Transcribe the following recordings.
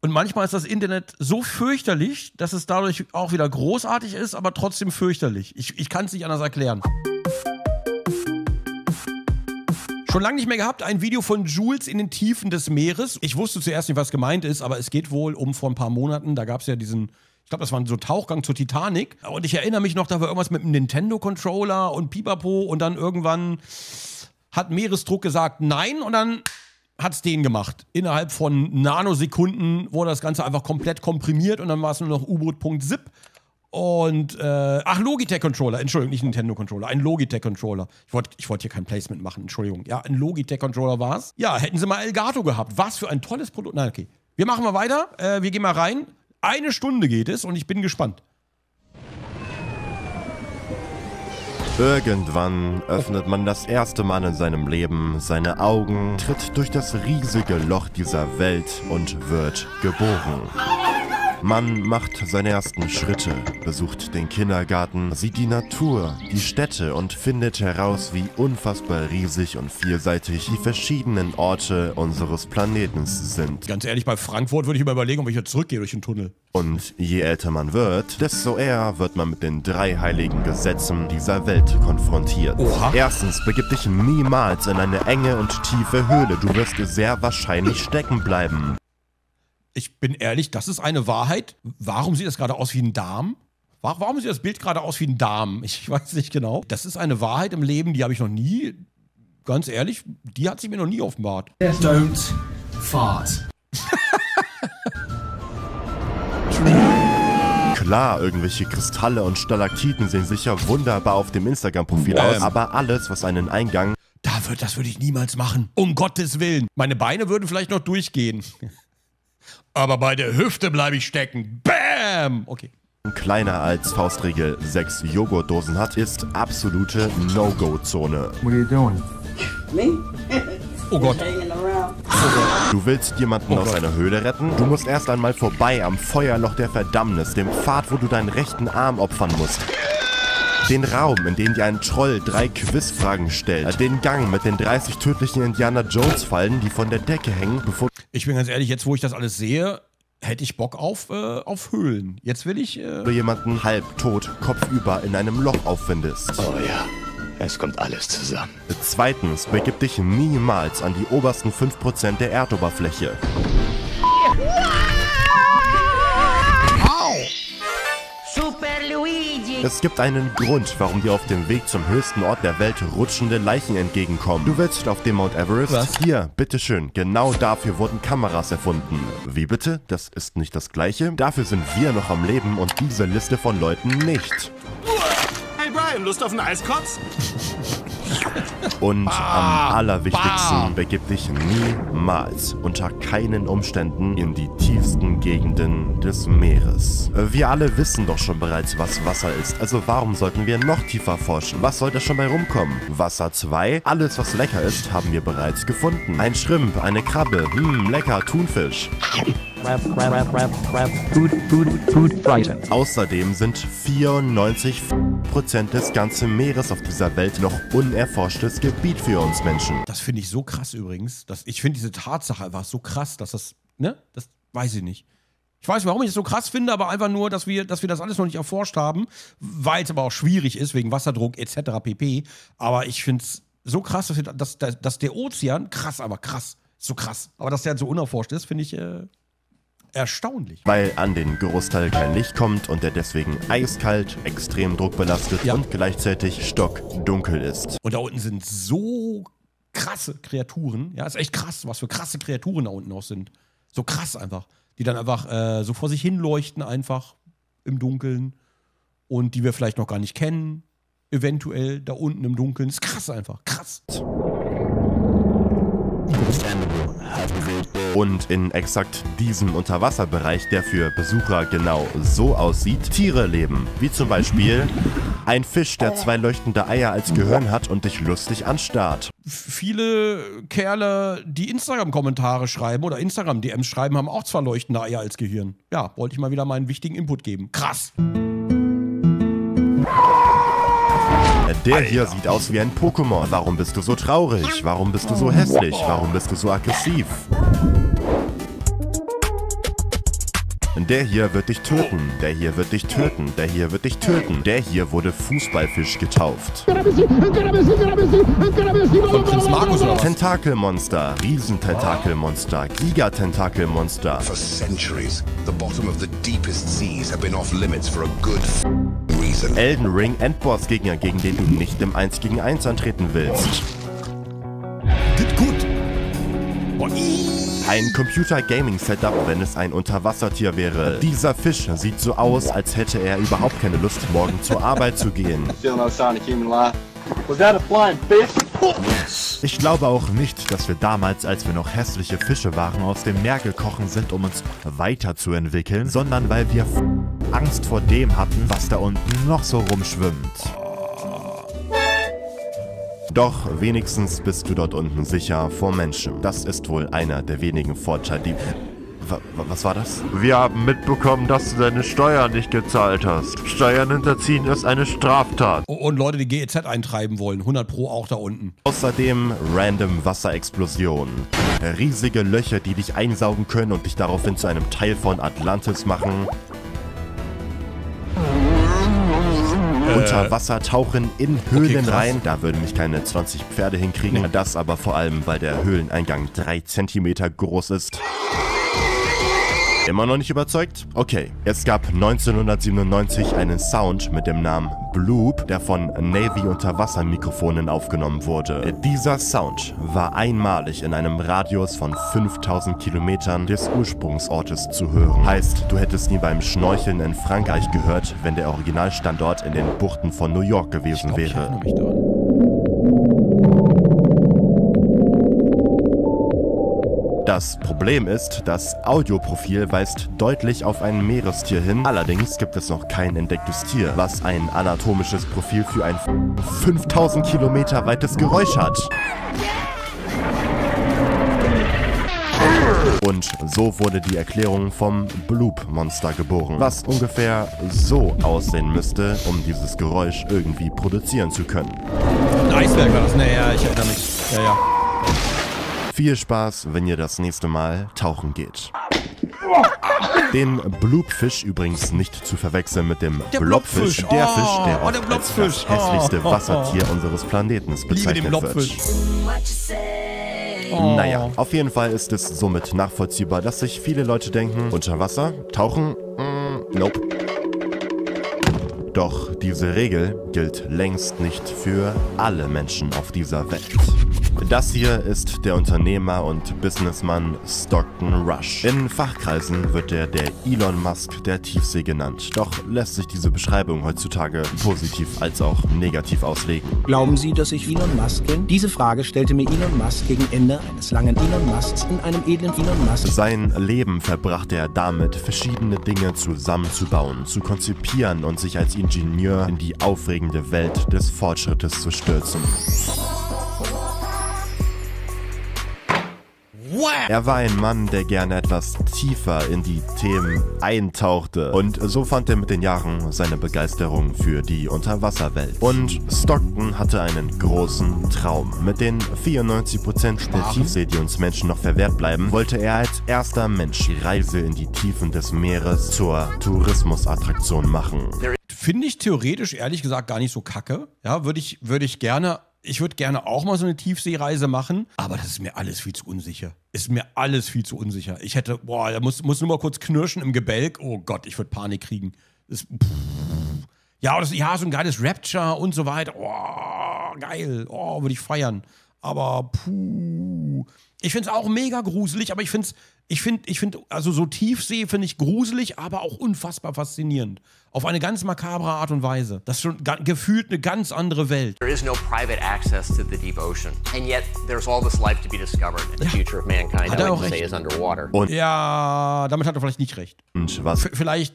Und manchmal ist das Internet so fürchterlich, dass es dadurch auch wieder großartig ist, aber trotzdem fürchterlich. Ich kann es nicht anders erklären. Schon lange nicht mehr gehabt, ein Video von Jules in den Tiefen des Meeres. Ich wusste zuerst nicht, was gemeint ist, aber es geht wohl um vor ein paar Monaten, da gab es ja diesen, ich glaube, das war so ein Tauchgang zur Titanic. Und ich erinnere mich noch, da war irgendwas mit einem Nintendo-Controller und Pipapo und dann irgendwann hat Meeresdruck gesagt nein und dann hat es den gemacht. Innerhalb von Nanosekunden wurde das Ganze einfach komplett komprimiert und dann war es nur noch U-Boot.zip. Und, ach, Logitech-Controller, Entschuldigung, nicht Nintendo-Controller, ein Logitech-Controller. Ich wollte hier kein Placement machen, Entschuldigung. Ja, ein Logitech-Controller war es. Ja, hätten sie mal Elgato gehabt. Was für ein tolles Produkt. Nein, okay. Wir machen mal weiter, wir gehen mal rein. 1 Stunde geht es und ich bin gespannt. Irgendwann öffnet man das erste Mal in seinem Leben seine Augen, tritt durch das riesige Loch dieser Welt und wird geboren. Man macht seine ersten Schritte, besucht den Kindergarten, sieht die Natur, die Städte und findet heraus, wie unfassbar riesig und vielseitig die verschiedenen Orte unseres Planeten sind. Ganz ehrlich, bei Frankfurt würde ich mir überlegen, ob ich jetzt zurückgehe durch den Tunnel. Und je älter man wird, desto eher wird man mit den 3 heiligen Gesetzen dieser Welt konfrontiert. Oha. Erstens, begib dich niemals in eine enge und tiefe Höhle. Du wirst sehr wahrscheinlich stecken bleiben. Ich bin ehrlich, das ist eine Wahrheit. Warum sieht das gerade aus wie ein Darm? Warum sieht das Bild gerade aus wie ein Darm? Ich weiß nicht genau. Das ist eine Wahrheit im Leben, die habe ich noch nie, ganz ehrlich, die hat sie mir noch nie offenbart. Don't fart. Klar, irgendwelche Kristalle und Stalaktiten sehen sicher wunderbar auf dem Instagram-Profil aus, aber alles, was einen Eingang... Das würde ich niemals machen. Um Gottes Willen. Meine Beine würden vielleicht noch durchgehen. Aber bei der Hüfte bleibe ich stecken. Bam! Okay. Kleiner als Faustregel 6 Joghurtdosen hat, ist absolute No-Go-Zone. What are you doing? Me? Oh Gott. Du willst jemanden aus einer Höhle retten? Du musst erst einmal vorbei am Feuerloch der Verdammnis, dem Pfad, wo du deinen rechten Arm opfern musst. Den Raum, in dem dir ein Troll 3 Quizfragen stellt. Den Gang mit den 30 tödlichen Indiana Jones-Fallen, die von der Decke hängen, bevor... Ich bin ganz ehrlich, jetzt wo ich das alles sehe, hätte ich Bock auf Höhlen. Jetzt will ich... jemanden halbtot, kopfüber in einem Loch auffindest. Oh ja, es kommt alles zusammen. Zweitens, begib dich niemals an die obersten 5% der Erdoberfläche. Es gibt einen Grund, warum dir auf dem Weg zum höchsten Ort der Welt rutschende Leichen entgegenkommen. Du willst auf dem Mount Everest? Was? Hier, bitteschön, genau dafür wurden Kameras erfunden. Wie bitte? Das ist nicht das Gleiche. Dafür sind wir noch am Leben und diese Liste von Leuten nicht. Hey Brian, Lust auf einen Eiskotz? Und am allerwichtigsten, begib dich niemals unter keinen Umständen in die tiefsten Gegenden des Meeres. Wir alle wissen doch schon bereits, was Wasser ist, also warum sollten wir noch tiefer forschen? Was soll da schon bei rumkommen? Wasser 2, alles was lecker ist, haben wir bereits gefunden. Ein Shrimp, eine Krabbe, lecker, Thunfisch. Außerdem sind 94% des ganzen Meeres auf dieser Welt noch unerforschtes Gebiet für uns Menschen. Das finde ich so krass übrigens. Ich finde diese Tatsache einfach so krass, dass das, ne? Das weiß ich nicht. Ich weiß, warum ich es so krass finde, aber einfach nur, dass wir das alles noch nicht erforscht haben, weil es aber auch schwierig ist, wegen Wasserdruck etc. pp. Aber ich finde es so krass, dass der Ozean, krass, aber dass der halt so unerforscht ist, finde ich... erstaunlich. Weil an den Großteil kein Licht kommt und er deswegen eiskalt, extrem druckbelastet und gleichzeitig stockdunkel ist. Und da unten sind so krasse Kreaturen. Ja, ist echt krass, was für krasse Kreaturen da unten auch sind. So krass einfach. Die dann einfach so vor sich hin leuchten einfach im Dunkeln und die wir vielleicht noch gar nicht kennen. Eventuell da unten im Dunkeln. Ist krass einfach. Krass. Und in exakt diesem Unterwasserbereich, der für Besucher genau so aussieht, Tiere leben. Wie zum Beispiel ein Fisch, der 2 leuchtende Eier als Gehirn hat und dich lustig anstarrt. Viele Kerle, die Instagram-Kommentare schreiben oder Instagram-DMs schreiben, haben auch 2 leuchtende Eier als Gehirn. Ja, wollte ich mal wieder meinen wichtigen Input geben. Krass! Der hier sieht aus wie ein Pokémon. Warum bist du so traurig? Warum bist du so hässlich? Warum bist du so aggressiv? Der hier wird dich töten, der hier wird dich töten, der hier wird dich töten. Der hier wurde Fußballfisch getauft. Tentakelmonster, Riesententakelmonster, Gigatentakelmonster. For centuries, the bottom of the deepest seas have been off limits for a good reason. Elden Ring Endboss-Gegner, gegen den du nicht im 1 gegen 1 antreten willst. Geht gut! Ein Computer-Gaming-Setup, wenn es ein Unterwassertier wäre. Dieser Fisch sieht so aus, als hätte er überhaupt keine Lust, morgen zur Arbeit zu gehen. Ich glaube auch nicht, dass wir damals, als wir noch hässliche Fische waren, aus dem Meer gekrochen sind, um uns weiterzuentwickeln, sondern weil wir Angst vor dem hatten, was da unten noch so rumschwimmt. Doch wenigstens bist du dort unten sicher vor Menschen. Das ist wohl einer der wenigen Vorteile, die... Was war das? Wir haben mitbekommen, dass du deine Steuern nicht gezahlt hast. Steuern hinterziehen ist eine Straftat. Und Leute, die GEZ eintreiben wollen. 100 Pro auch da unten. Außerdem random Wasserexplosionen. Riesige Löcher, die dich einsaugen können und dich daraufhin zu einem Teil von Atlantis machen. Unter Wasser tauchen in Höhlen rein. Da würden mich keine 20 Pferde hinkriegen. Nee. Das aber vor allem, weil der Höhleneingang 3 cm groß ist. Immer noch nicht überzeugt? Okay. Es gab 1997 einen Sound mit dem Namen Bloop, der von Navy-Unterwassermikrofonen aufgenommen wurde. Dieser Sound war einmalig in einem Radius von 5000 Kilometern des Ursprungsortes zu hören. Heißt, du hättest ihn beim Schnorcheln in Frankreich gehört, wenn der Originalstandort in den Buchten von New York gewesen wäre. Ich erinnere mich daran. Das Problem ist, das Audioprofil weist deutlich auf ein Meerestier hin. Allerdings gibt es noch kein entdecktes Tier, was ein anatomisches Profil für ein 5000 Kilometer weites Geräusch hat. Und so wurde die Erklärung vom Bloop-Monster geboren, was ungefähr so aussehen müsste, um dieses Geräusch irgendwie produzieren zu können. Ein Eisberg war das, naja, ich erinnere mich. Ja, ja. Viel Spaß, wenn ihr das nächste Mal tauchen geht. Den Bloopfisch übrigens nicht zu verwechseln mit dem Blobfisch, der Fisch, der oft als das hässlichste Wassertier unseres Planeten bezeichnet wird. Naja, auf jeden Fall ist es somit nachvollziehbar, dass sich viele Leute denken, unter Wasser, tauchen, nope. Doch diese Regel gilt längst nicht für alle Menschen auf dieser Welt. Das hier ist der Unternehmer und Businessman Stockton Rush. In Fachkreisen wird er der Elon Musk der Tiefsee genannt. Doch lässt sich diese Beschreibung heutzutage positiv als auch negativ auslegen. Glauben Sie, dass ich Elon Musk bin? Diese Frage stellte mir Elon Musk gegen Ende eines langen Elon Musks in einem edlen Elon Musk. Sein Leben verbrachte er damit, verschiedene Dinge zusammenzubauen, zu konzipieren und sich als Ingenieur in die aufregende Welt des Fortschrittes zu stürzen. Er war ein Mann, der gerne etwas tiefer in die Themen eintauchte. Und so fand er mit den Jahren seine Begeisterung für die Unterwasserwelt. Und Stockton hatte einen großen Traum. Mit den 94% der Tiefsee, die uns Menschen noch verwehrt bleiben, wollte er als erster Mensch die Reise in die Tiefen des Meeres zur Tourismusattraktion machen. Finde ich theoretisch, ehrlich gesagt, gar nicht so kacke. Ja, würde ich gerne... Ich würde gerne auch mal so eine Tiefseereise machen, aber das ist mir alles viel zu unsicher. Ist mir alles viel zu unsicher. Ich hätte, boah, da muss nur mal kurz knirschen im Gebälk. Oh Gott, ich würde Panik kriegen. Das, ja, so ein geiles Rapture und so weiter. Oh, geil. Oh, würde ich feiern. Aber puh. Ich finde es auch mega gruselig, aber also so Tiefsee finde ich gruselig, aber auch unfassbar faszinierend. Auf eine ganz makabre Art und Weise. Das ist schon gefühlt eine ganz andere Welt. There is no private access to the deep ocean. And yet there's all this life to be discovered. And the future of mankind, I would say, is underwater. Ja, damit hat er vielleicht nicht recht. Und was? Vielleicht.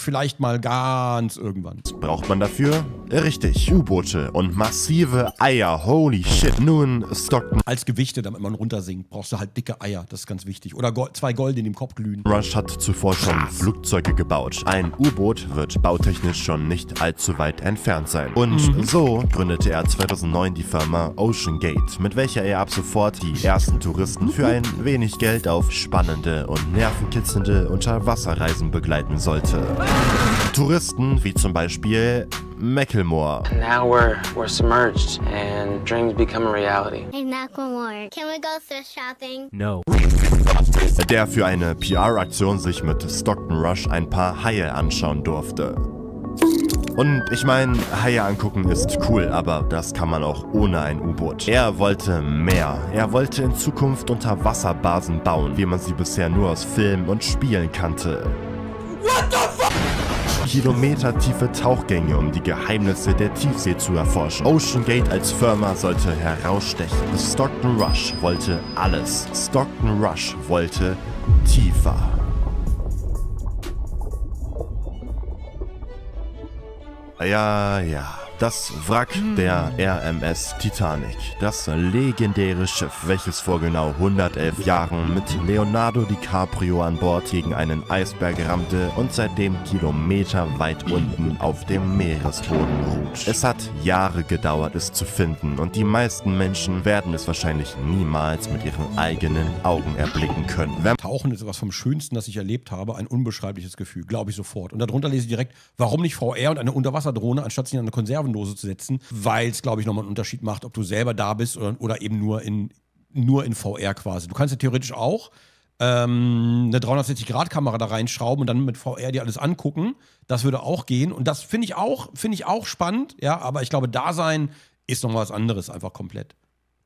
Vielleicht mal ganz irgendwann. Was braucht man dafür? Richtig, U-Boote und massive Eier. Holy shit. Nun, Stockton. Als Gewichte, damit man runtersinkt, brauchst du halt dicke Eier. Das ist ganz wichtig. Oder zwei Gold in dem Kopf glühen. Rush hat zuvor schon Flugzeuge gebaut. Ein U-Boot wird bautechnisch schon nicht allzu weit entfernt sein. Und so gründete er 2009 die Firma OceanGate, mit welcher er ab sofort die ersten Touristen für ein wenig Geld auf spannende und nervenkitzelnde Unterwasserreisen begleiten sollte. Touristen wie zum Beispiel Macklemore. Now we're submerged and dreams become a reality. Hey Macklemore, can we go thrift shopping? No. Der für eine PR-Aktion sich mit Stockton Rush ein paar Haie anschauen durfte. Und ich meine, Haie angucken ist cool, aber das kann man auch ohne ein U-Boot. Er wollte mehr. Er wollte in Zukunft Unterwasserbasen bauen, wie man sie bisher nur aus Filmen und Spielen kannte. What the fuck? Kilometertiefe Tauchgänge, um die Geheimnisse der Tiefsee zu erforschen. OceanGate als Firma sollte herausstechen. Stockton Rush wollte alles. Stockton Rush wollte tiefer. Ja, ja. Das Wrack der RMS Titanic, das legendäre Schiff, welches vor genau 111 Jahren mit Leonardo DiCaprio an Bord gegen einen Eisberg rammte und seitdem kilometerweit unten auf dem Meeresboden ruht. Es hat Jahre gedauert, es zu finden, und die meisten Menschen werden es wahrscheinlich niemals mit ihren eigenen Augen erblicken können. Tauchen ist etwas vom Schönsten, das ich erlebt habe, ein unbeschreibliches Gefühl, glaube ich sofort. Und darunter lese ich direkt, warum nicht VR und eine Unterwasserdrohne, anstatt sie an eine Konserve zu setzen, weil es, glaube ich, nochmal einen Unterschied macht, ob du selber da bist oder eben nur in VR quasi. Du kannst ja theoretisch auch eine 360-Grad-Kamera da reinschrauben und dann mit VR dir alles angucken. Das würde auch gehen und das finde ich auch spannend, ja, aber ich glaube, Dasein ist nochmal was anderes, einfach komplett.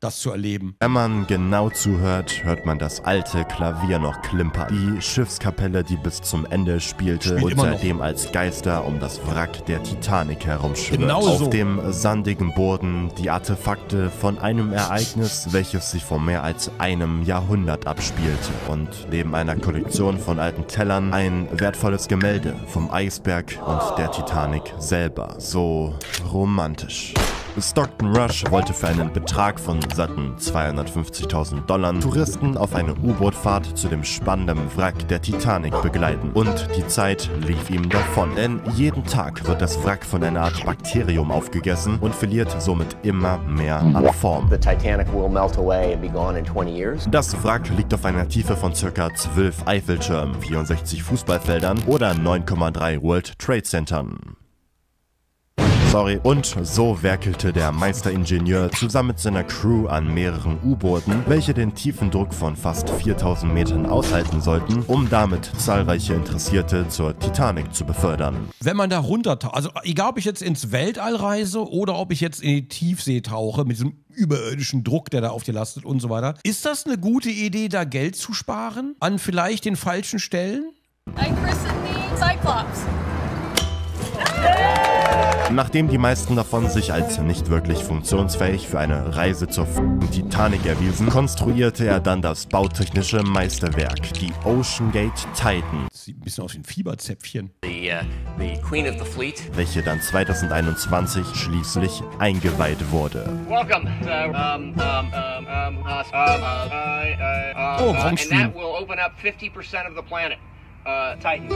Das zu erleben. Wenn man genau zuhört, hört man das alte Klavier noch klimpern. Die Schiffskapelle, die bis zum Ende spielte, unter dem als Geister um das Wrack der Titanic herumschwirrt. Genau so. Auf dem sandigen Boden die Artefakte von einem Ereignis, welches sich vor mehr als einem Jahrhundert abspielte. Und neben einer Kollektion von alten Tellern ein wertvolles Gemälde vom Eisberg und der Titanic selber. So romantisch. Stockton Rush wollte für einen Betrag von satten $250.000 Touristen auf eine U-Boot-Fahrt zu dem spannenden Wrack der Titanic begleiten. Und die Zeit lief ihm davon, denn jeden Tag wird das Wrack von einer Art Bakterium aufgegessen und verliert somit immer mehr an Form. Das Wrack liegt auf einer Tiefe von ca. 12 Eiffeltürmen, 64 Fußballfeldern oder 9,3 World Trade Centern. Sorry. Und so werkelte der Meisteringenieur zusammen mit seiner Crew an mehreren U-Booten, welche den tiefen Druck von fast 4000 Metern aushalten sollten, um damit zahlreiche Interessierte zur Titanic zu befördern. Wenn man da runter taucht, also egal ob ich jetzt ins Weltall reise oder ob ich jetzt in die Tiefsee tauche mit diesem überirdischen Druck, der da auf dir lastet und so weiter, ist das eine gute Idee, da Geld zu sparen? An vielleicht den falschen Stellen? I christen the Cyclops. Nachdem die meisten davon sich als nicht wirklich funktionsfähig für eine Reise zur Titanic erwiesen, konstruierte er dann das bautechnische Meisterwerk, die OceanGate Titan. Sieht ein bisschen aus wie ein Fieberzäpfchen. The Queen of the Fleet. Welche dann 2021 schließlich eingeweiht wurde. Welcome. Oh, and that will open up 50% of the planet. Titan.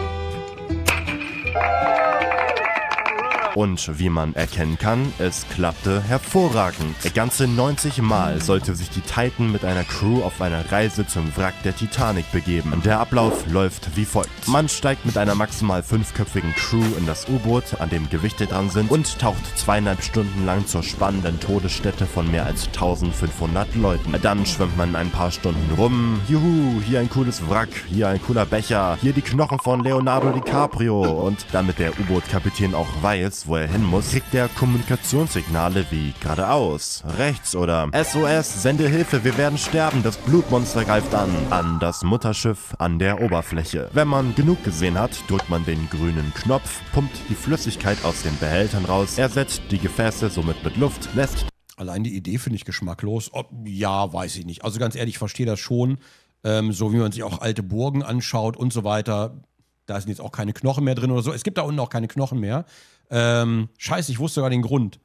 Und wie man erkennen kann, es klappte hervorragend. Ganze 90 Mal sollte sich die Titan mit einer Crew auf eine Reise zum Wrack der Titanic begeben. Der Ablauf läuft wie folgt. Man steigt mit einer maximal 5-köpfigen Crew in das U-Boot, an dem Gewichte dran sind, und taucht 2,5 Stunden lang zur spannenden Todesstätte von mehr als 1500 Leuten. Dann schwimmt man ein paar Stunden rum. Juhu, hier ein cooles Wrack, hier ein cooler Becher, hier die Knochen von Leonardo DiCaprio. Und damit der U-Boot-Kapitän auch weiß, wo er hin muss, kriegt er Kommunikationssignale wie geradeaus, rechts oder SOS, sende Hilfe, wir werden sterben, das Blutmonster greift an das Mutterschiff an der Oberfläche. Wenn man genug gesehen hat, drückt man den grünen Knopf, pumpt die Flüssigkeit aus den Behältern raus, ersetzt die Gefäße somit mit Luft, lässt... Allein die Idee finde ich geschmacklos. Oh, ja, weiß ich nicht. Also ganz ehrlich, ich verstehe das schon. So wie man sich auch alte Burgen anschaut und so weiter. Da sind jetzt auch keine Knochen mehr drin oder so. Es gibt da unten auch keine Knochen mehr. Scheiße, ich wusste sogar den Grund,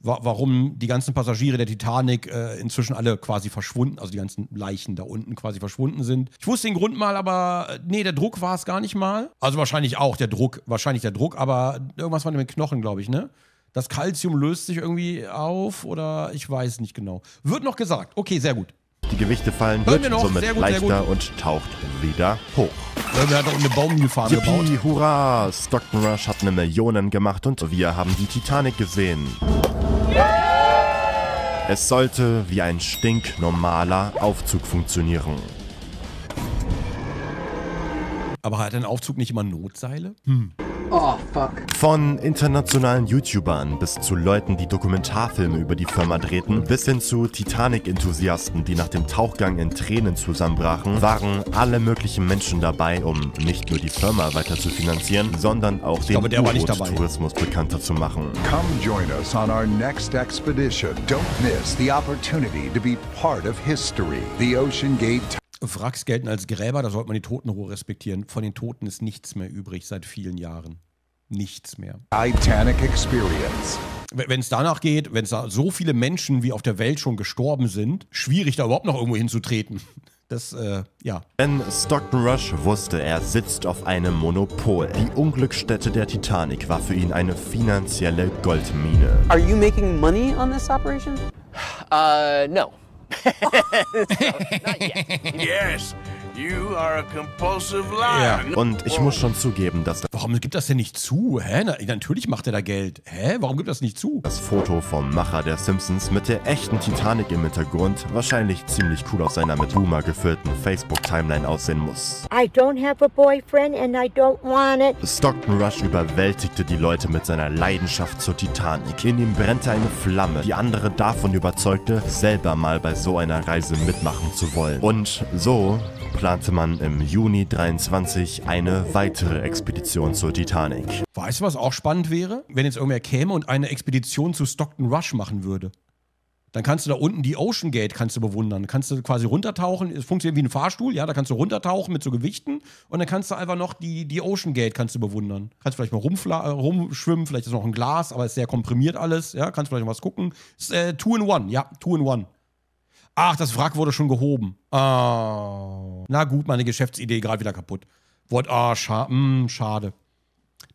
warum die ganzen Passagiere der Titanic inzwischen alle quasi verschwunden, also die ganzen Leichen da unten quasi verschwunden sind. Ich wusste den Grund mal, aber nee, der Druck war es gar nicht mal. Also wahrscheinlich auch der Druck, aber irgendwas war mit den Knochen, glaube ich, ne? Das Calcium löst sich irgendwie auf oder ich weiß nicht genau. Wird noch gesagt. Okay, sehr gut. Die Gewichte fallen, wird somit sehr gut, leichter und taucht wieder hoch. Wir hatten auch eine Baumgefahren gebaut. Hurra! Stockton Rush hat eine Million gemacht und wir haben die Titanic gesehen. Es sollte wie ein stinknormaler Aufzug funktionieren. Aber hat ein Aufzug nicht immer Notseile? Hm. Oh, fuck. Von internationalen YouTubern bis zu Leuten, die Dokumentarfilme über die Firma drehten, bis hin zu Titanic-Enthusiasten, die nach dem Tauchgang in Tränen zusammenbrachen, waren alle möglichen Menschen dabei, um nicht nur die Firma weiter zu finanzieren, sondern auch den U-Boot-Tourismus bekannter zu machen. Come join us on our next expedition. Don't miss the opportunity to be part of history. The OceanGate Titan. Wracks gelten als Gräber, da sollte man die Totenruhe respektieren. Von den Toten ist nichts mehr übrig seit vielen Jahren. Nichts mehr. Titanic Experience. Wenn es danach geht, wenn es da so viele Menschen wie auf der Welt schon gestorben sind, schwierig da überhaupt noch irgendwo hinzutreten. Das, ja. Denn Stockton Rush wusste, er sitzt auf einem Monopol. Die Unglücksstätte der Titanic war für ihn eine finanzielle Goldmine. Are you making money on this operation? No. So, not yet. Yes, you are a compulsive liar. Ja. Und ich muss schon zugeben, dass... Warum gibt das denn nicht zu? Hä? Natürlich macht er da Geld. Hä? Warum gibt das nicht zu? Das Foto vom Macher der Simpsons mit der echten Titanic im Hintergrund wahrscheinlich ziemlich cool auf seiner mit Boomer gefüllten Facebook-Timeline aussehen muss. I don't have a boyfriend and I don't want it. Stockton Rush überwältigte die Leute mit seiner Leidenschaft zur Titanic. In ihm brennte eine Flamme, die andere davon überzeugte, selber mal bei so einer Reise mitmachen zu wollen. Und so plante man im Juni 23 eine weitere Expedition zur Titanic. Weißt du, was auch spannend wäre? Wenn jetzt irgendwer käme und eine Expedition zu Stockton Rush machen würde. Dann kannst du da unten die OceanGate bewundern. Kannst du quasi runtertauchen. Es funktioniert wie ein Fahrstuhl, ja. Da kannst du runtertauchen mit so Gewichten. Und dann kannst du einfach noch die OceanGate bewundern. Kannst vielleicht mal rumschwimmen. Vielleicht ist noch ein Glas, aber ist sehr komprimiert alles. Ja, kannst vielleicht noch was gucken. Ist, 2 in 1, ja. 2 in 1. Ach, das Wrack wurde schon gehoben. Oh. Na gut, meine Geschäftsidee gerade wieder kaputt. Schade.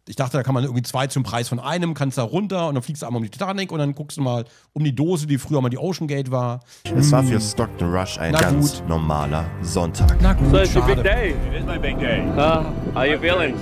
Ich dachte, da kann man irgendwie 2 zum Preis von einem, kannst da runter und dann fliegst du einmal um die Titanic und dann guckst du mal um die Dose, die früher mal die OceanGate war. Es war für Stockton Rush ein ganz normaler Sonntag. Na gut, so it's a big day. It is my big day. How you feeling?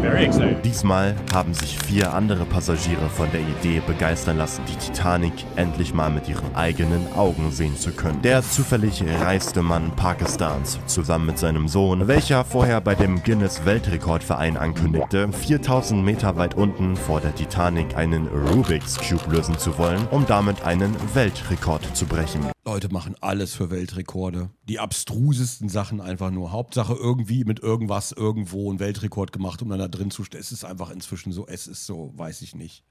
Very excited. Diesmal haben sich 4 andere Passagiere von der Idee begeistern lassen, die Titanic endlich mal mit ihren eigenen Augen sehen zu können. Der zufällig reiste Mann Pakistans zusammen mit seinem Sohn, welcher vorher bei dem Guinness-Weltrekordverein ankündigte, 4000 Meter weit unten vor der Titanic einen Rubik's Cube lösen zu wollen, um damit einen Weltrekord zu brechen. Leute machen alles für Weltrekorde. Die abstrusesten Sachen einfach nur. Hauptsache irgendwie mit irgendwas irgendwo einen Weltrekord gemacht, um dann da drin zu stehen. Es ist einfach inzwischen so, es ist so, weiß ich nicht.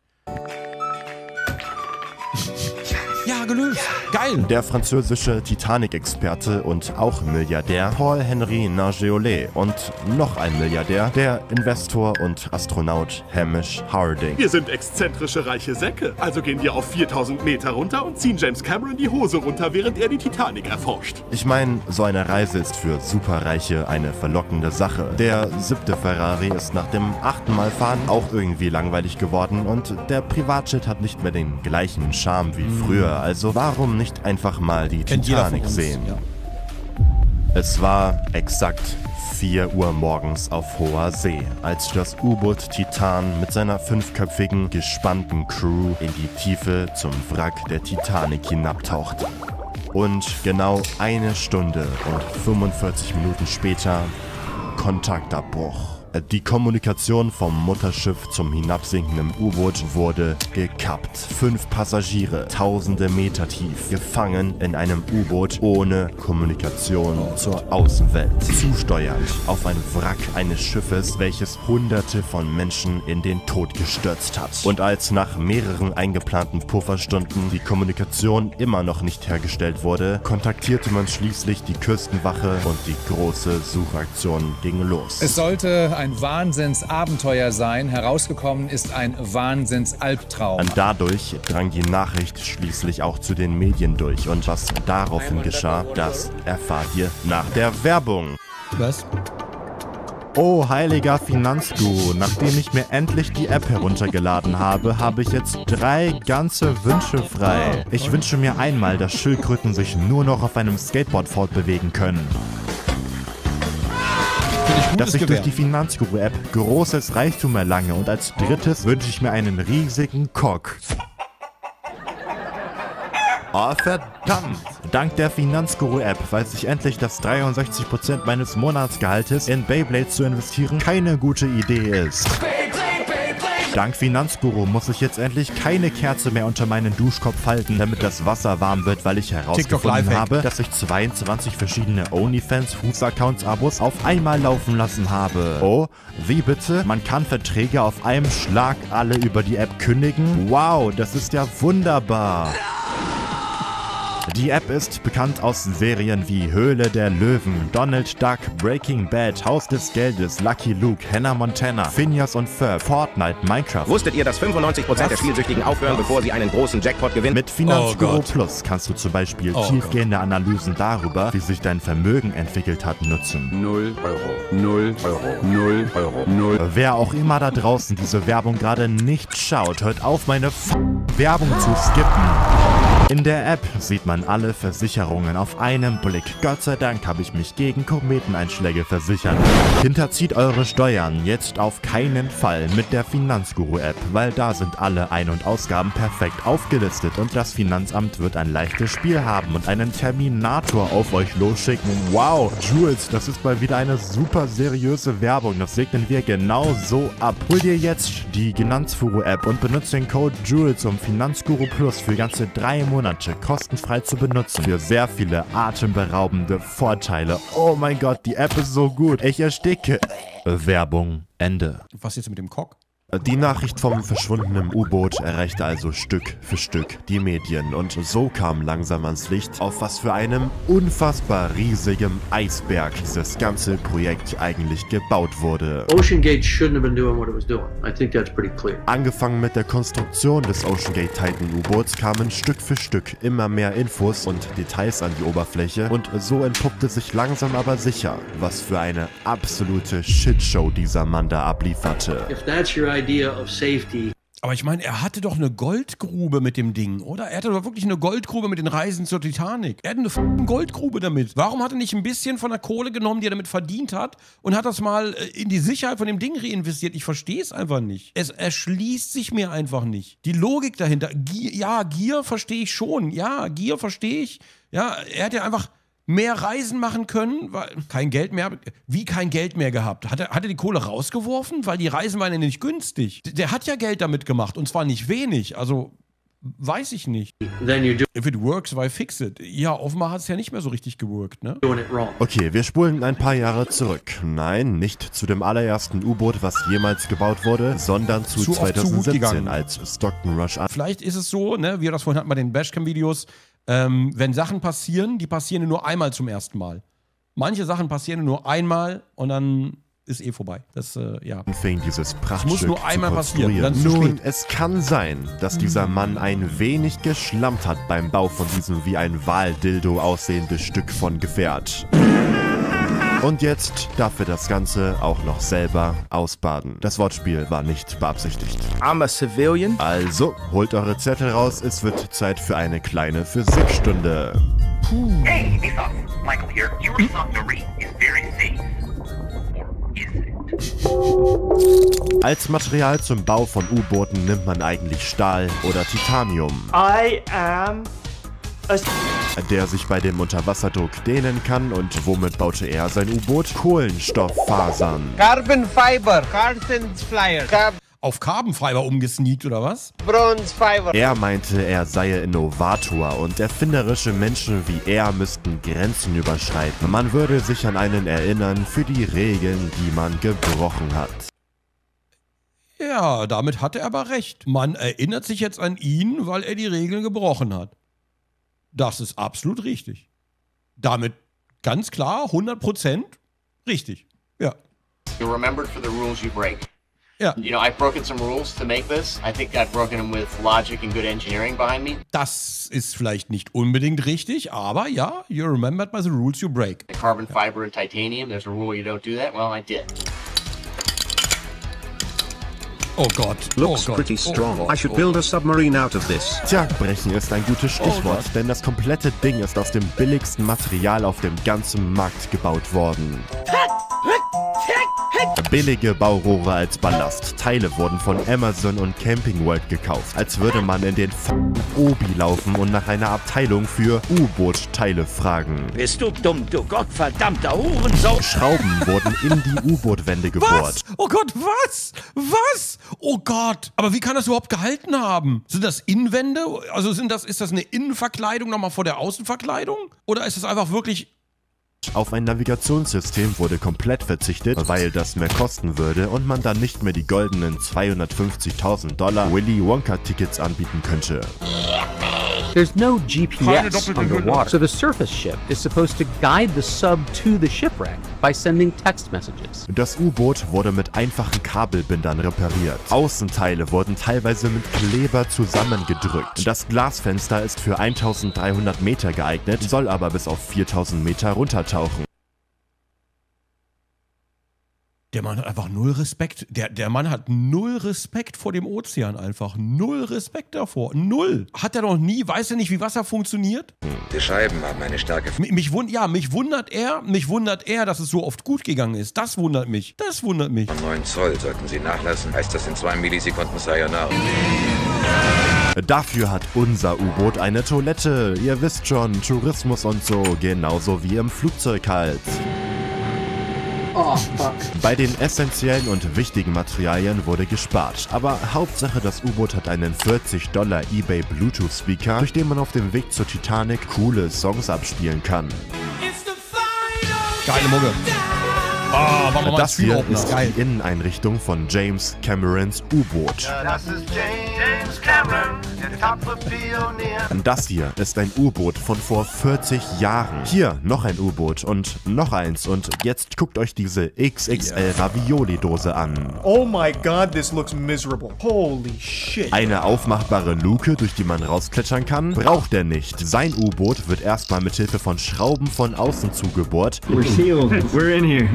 Ja, gelöst. Geil. Der französische Titanic-Experte und auch Milliardär Paul-Henri Nageolet und noch ein Milliardär, der Investor und Astronaut Hamish Harding. Wir sind exzentrische reiche Säcke, also gehen wir auf 4000 Meter runter und ziehen James Cameron die Hose runter, während er die Titanic erforscht. Ich meine, so eine Reise ist für Superreiche eine verlockende Sache. Der 7. Ferrari ist nach dem 8. Mal fahren auch irgendwie langweilig geworden und der Privatjet hat nicht mehr den gleichen Charme wie früher. Also warum nicht einfach mal die Titanic sehen? Ja. Es war exakt 4 Uhr morgens auf hoher See, als das U-Boot Titan mit seiner 5-köpfigen, gespannten Crew in die Tiefe zum Wrack der Titanic hinabtauchte. Und genau 1 Stunde und 45 Minuten später Kontaktabbruch. Die Kommunikation vom Mutterschiff zum hinabsinkenden U-Boot wurde gekappt. 5 Passagiere, tausende Meter tief, gefangen in einem U-Boot ohne Kommunikation zur Außenwelt. Zusteuernd auf ein Wrack eines Schiffes, welches Hunderte von Menschen in den Tod gestürzt hat. Und als nach mehreren eingeplanten Pufferstunden die Kommunikation immer noch nicht hergestellt wurde, kontaktierte man schließlich die Küstenwache und die große Suchaktion ging los. Es sollte ein Wahnsinnsabenteuer sein, herausgekommen ist ein Wahnsinnsalbtraum. Dadurch drang die Nachricht schließlich auch zu den Medien durch. Und was daraufhin geschah, das erfahrt ihr nach der Werbung. Was? Oh, heiliger Finanzguru, nachdem ich mir endlich die App heruntergeladen habe, habe ich jetzt 3 ganze Wünsche frei. Ich wünsche mir einmal, dass Schildkröten sich nur noch auf einem Skateboard fortbewegen können. Dass ich durch die Finanzguru-App großes Reichtum erlange. Und als drittes wünsche ich mir einen riesigen Cock. Oh, verdammt! Dank der Finanzguru-App weiß ich endlich, dass 63% meines Monatsgehaltes in Beyblade zu investieren keine gute Idee ist. Dank Finanzguru muss ich jetzt endlich keine Kerze mehr unter meinen Duschkopf halten, damit das Wasser warm wird, weil ich herausgefunden habe, dass ich 22 verschiedene OnlyFans-Fuß-Accounts-Abos auf einmal laufen lassen habe. Oh, wie bitte? Man kann Verträge auf einem Schlag alle über die App kündigen? Wow, das ist ja wunderbar! Die App ist bekannt aus Serien wie Höhle der Löwen, Donald Duck, Breaking Bad, Haus des Geldes, Lucky Luke, Hannah Montana, Phineas und Ferb, Fortnite, Minecraft. Wusstet ihr, dass 95% der Spielsüchtigen aufhören, bevor sie einen großen Jackpot gewinnen? Mit Finanzguru Plus kannst du zum Beispiel tiefgehende Analysen darüber, wie sich dein Vermögen entwickelt hat, nutzen. 0 Euro, 0 Euro, 0 Euro, 0. Wer auch immer da draußen diese Werbung gerade nicht schaut, hört auf, meine Werbung zu skippen. In der App sieht man alle Versicherungen auf einen Blick. Gott sei Dank habe ich mich gegen Kometeneinschläge versichert. Hinterzieht eure Steuern jetzt auf keinen Fall mit der Finanzguru-App, weil da sind alle Ein- und Ausgaben perfekt aufgelistet und das Finanzamt wird ein leichtes Spiel haben und einen Terminator auf euch losschicken. Wow, Jules, das ist mal wieder eine super seriöse Werbung. Das segnen wir genau so ab. Hol dir jetzt die Finanzguru-App und benutzt den Code Jules, um Finanzguru Plus für ganze 3 Monate kostenfrei zu benutzen. Für sehr viele atemberaubende Vorteile. Oh mein Gott, die App ist so gut. Ich ersticke. Werbung Ende. Was jetzt mit dem Cock? Die Nachricht vom verschwundenen U-Boot erreichte also Stück für Stück die Medien und so kam langsam ans Licht, auf was für einem unfassbar riesigem Eisberg dieses ganze Projekt eigentlich gebaut wurde. OceanGate shouldn't have been doing what it was doing. I think that's pretty clear. Angefangen mit der Konstruktion des OceanGate Titan U-Boots kamen Stück für Stück immer mehr Infos und Details an die Oberfläche und so entpuppte sich langsam aber sicher, was für eine absolute Shitshow dieser Mann da ablieferte. If that's your idea of safety. Aber ich meine, er hatte doch eine Goldgrube mit dem Ding, oder? Er hatte doch wirklich eine Goldgrube mit den Reisen zur Titanic. Er hatte eine f***ing Goldgrube damit. Warum hat er nicht ein bisschen von der Kohle genommen, die er damit verdient hat und hat das mal in die Sicherheit von dem Ding reinvestiert? Ich verstehe es einfach nicht. Es erschließt sich mir einfach nicht. Die Logik dahinter. Gier verstehe ich schon. Ja, Gier verstehe ich. Ja, er hat ja einfach mehr Reisen machen können, weil kein Geld mehr, wie kein Geld mehr gehabt. Hat er die Kohle rausgeworfen? Weil die Reisen waren ja nicht günstig. Der hat ja Geld damit gemacht und zwar nicht wenig, also weiß ich nicht. If it works, why fix it? Ja, offenbar hat es ja nicht mehr so richtig gewirkt, ne? Okay, wir spulen ein paar Jahre zurück. Nein, nicht zu dem allerersten U-Boot, was jemals gebaut wurde, sondern zu 2017, als Stockton Rush an. Vielleicht ist es so, ne, wie wir das vorhin hatten bei den Bashcam-Videos, wenn Sachen passieren, die passieren nur einmal zum ersten Mal. Manche Sachen passieren nur einmal und dann ist eh vorbei. Das, ja. Dieses Prachtstück muss nur einmal passieren. Dann nun, es kann sein, dass dieser Mann ein wenig geschlampt hat beim Bau von diesem wie ein Wal-Dildo aussehendes Stück von Gefährt. Und jetzt darf er das Ganze auch noch selber ausbaden. Das Wortspiel war nicht beabsichtigt. I'm a civilian. Also, holt eure Zettel raus, es wird Zeit für eine kleine Physikstunde. Puh. Hey, Nissan, Michael here. Your son Marine is very safe. Als Material zum Bau von U-Booten nimmt man eigentlich Stahl oder Titanium. I am... der sich bei dem Unterwasserdruck dehnen kann und womit baute er sein U-Boot? Kohlenstofffasern. Carbon Fiber. Carson's Flyer. Auf Carbon Fiber umgesneakt oder was? Bronze Fiber. Er meinte, er sei Innovator und erfinderische Menschen wie er müssten Grenzen überschreiten. Man würde sich an einen erinnern für die Regeln, die man gebrochen hat. Ja, damit hatte er aber recht. Man erinnert sich jetzt an ihn, weil er die Regeln gebrochen hat. Das ist absolut richtig. Damit ganz klar 100% richtig. Ja. You're remembered for the rules you break. Ja. You know, I've broken some rules to make this. I think I've broken them with logic and good engineering behind me. Das ist vielleicht nicht unbedingt richtig, aber ja, you're remembered by the rules you break. The carbon fiber and titanium, there's a rule you don't do that. Well, I did. Oh Gott. Looks pretty strong. I should build a submarine out of this. Tja, brechen ist ein gutes Stichwort, denn das komplette Ding ist aus dem billigsten Material auf dem ganzen Markt gebaut worden. Billige Baurohre als Ballast. Teile wurden von Amazon und Camping World gekauft, als würde man in den Obi laufen und nach einer Abteilung für U-Boot-Teile fragen. Bist du dumm, du gottverdammter Hurensau? Schrauben wurden in die U-Boot-Wände gebohrt. Was? Oh Gott, was? Was? Oh Gott, aber wie kann das überhaupt gehalten haben? Sind das Innenwände? Also ist das eine Innenverkleidung nochmal vor der Außenverkleidung? Oder ist das einfach wirklich... Auf ein Navigationssystem wurde komplett verzichtet, weil das mehr kosten würde und man dann nicht mehr die goldenen $250.000 Willy Wonka Tickets anbieten könnte. There's no GPS underwater, so the surface ship is supposed to guide the sub to the shipwreck by sending text messages. Das U-Boot wurde mit einfachen Kabelbindern repariert. Außenteile wurden teilweise mit Kleber zusammengedrückt. Das Glasfenster ist für 1300 Meter geeignet, soll aber bis auf 4000 Meter runtertauchen. Der Mann hat einfach null Respekt. Der Mann hat null Respekt vor dem Ozean einfach. Null Respekt davor. Null. Hat er noch nie, weiß er nicht, wie Wasser funktioniert? Die Scheiben haben eine starke... Mich wundert er, dass es so oft gut gegangen ist. Das wundert mich. Das wundert mich. Von 9 Zoll sollten Sie nachlassen. Heißt das in 2 Millisekunden Sayonara. Dafür hat unser U-Boot eine Toilette. Ihr wisst schon, Tourismus und so. Genauso wie im Flugzeug halt. Oh, fuck. Bei den essentiellen und wichtigen Materialien wurde gespart, aber Hauptsache das U-Boot hat einen $40 eBay Bluetooth Speaker, durch den man auf dem Weg zur Titanic coole Songs abspielen kann. Geile Mucke. Oh, das hier ist die Inneneinrichtung von James Camerons U-Boot. Das ist James Cameron, der tapfere Pionier. Das hier ist ein U-Boot von vor 40 Jahren. Hier noch ein U-Boot und noch eins. Und jetzt guckt euch diese XXL Ravioli-Dose an. Oh my God, this looks miserable. Holy shit. Eine aufmachbare Luke, durch die man rausklettern kann, braucht er nicht. Sein U-Boot wird erstmal mithilfe von Schrauben von außen zugebohrt. We're sealed. We're in here.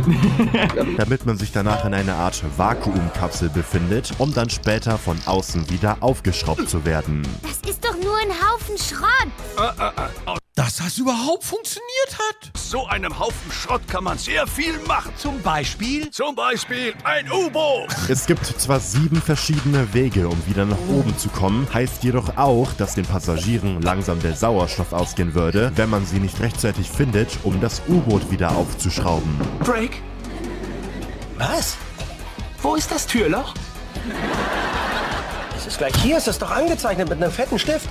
Damit man sich danach in einer Art Vakuumkapsel befindet, um dann später von außen wieder aufgeschraubt zu werden. Das ist doch nur ein Haufen Schrott. Dass das überhaupt funktioniert hat. So einem Haufen Schrott kann man sehr viel machen. Zum Beispiel ein U-Boot. Es gibt zwar 7 verschiedene Wege, um wieder nach oben zu kommen, heißt jedoch auch, dass den Passagieren langsam der Sauerstoff ausgehen würde, wenn man sie nicht rechtzeitig findet, um das U-Boot wieder aufzuschrauben. Drake? Was? Wo ist das Türloch? Das ist gleich hier, es ist doch angezeichnet mit einem fetten Stift.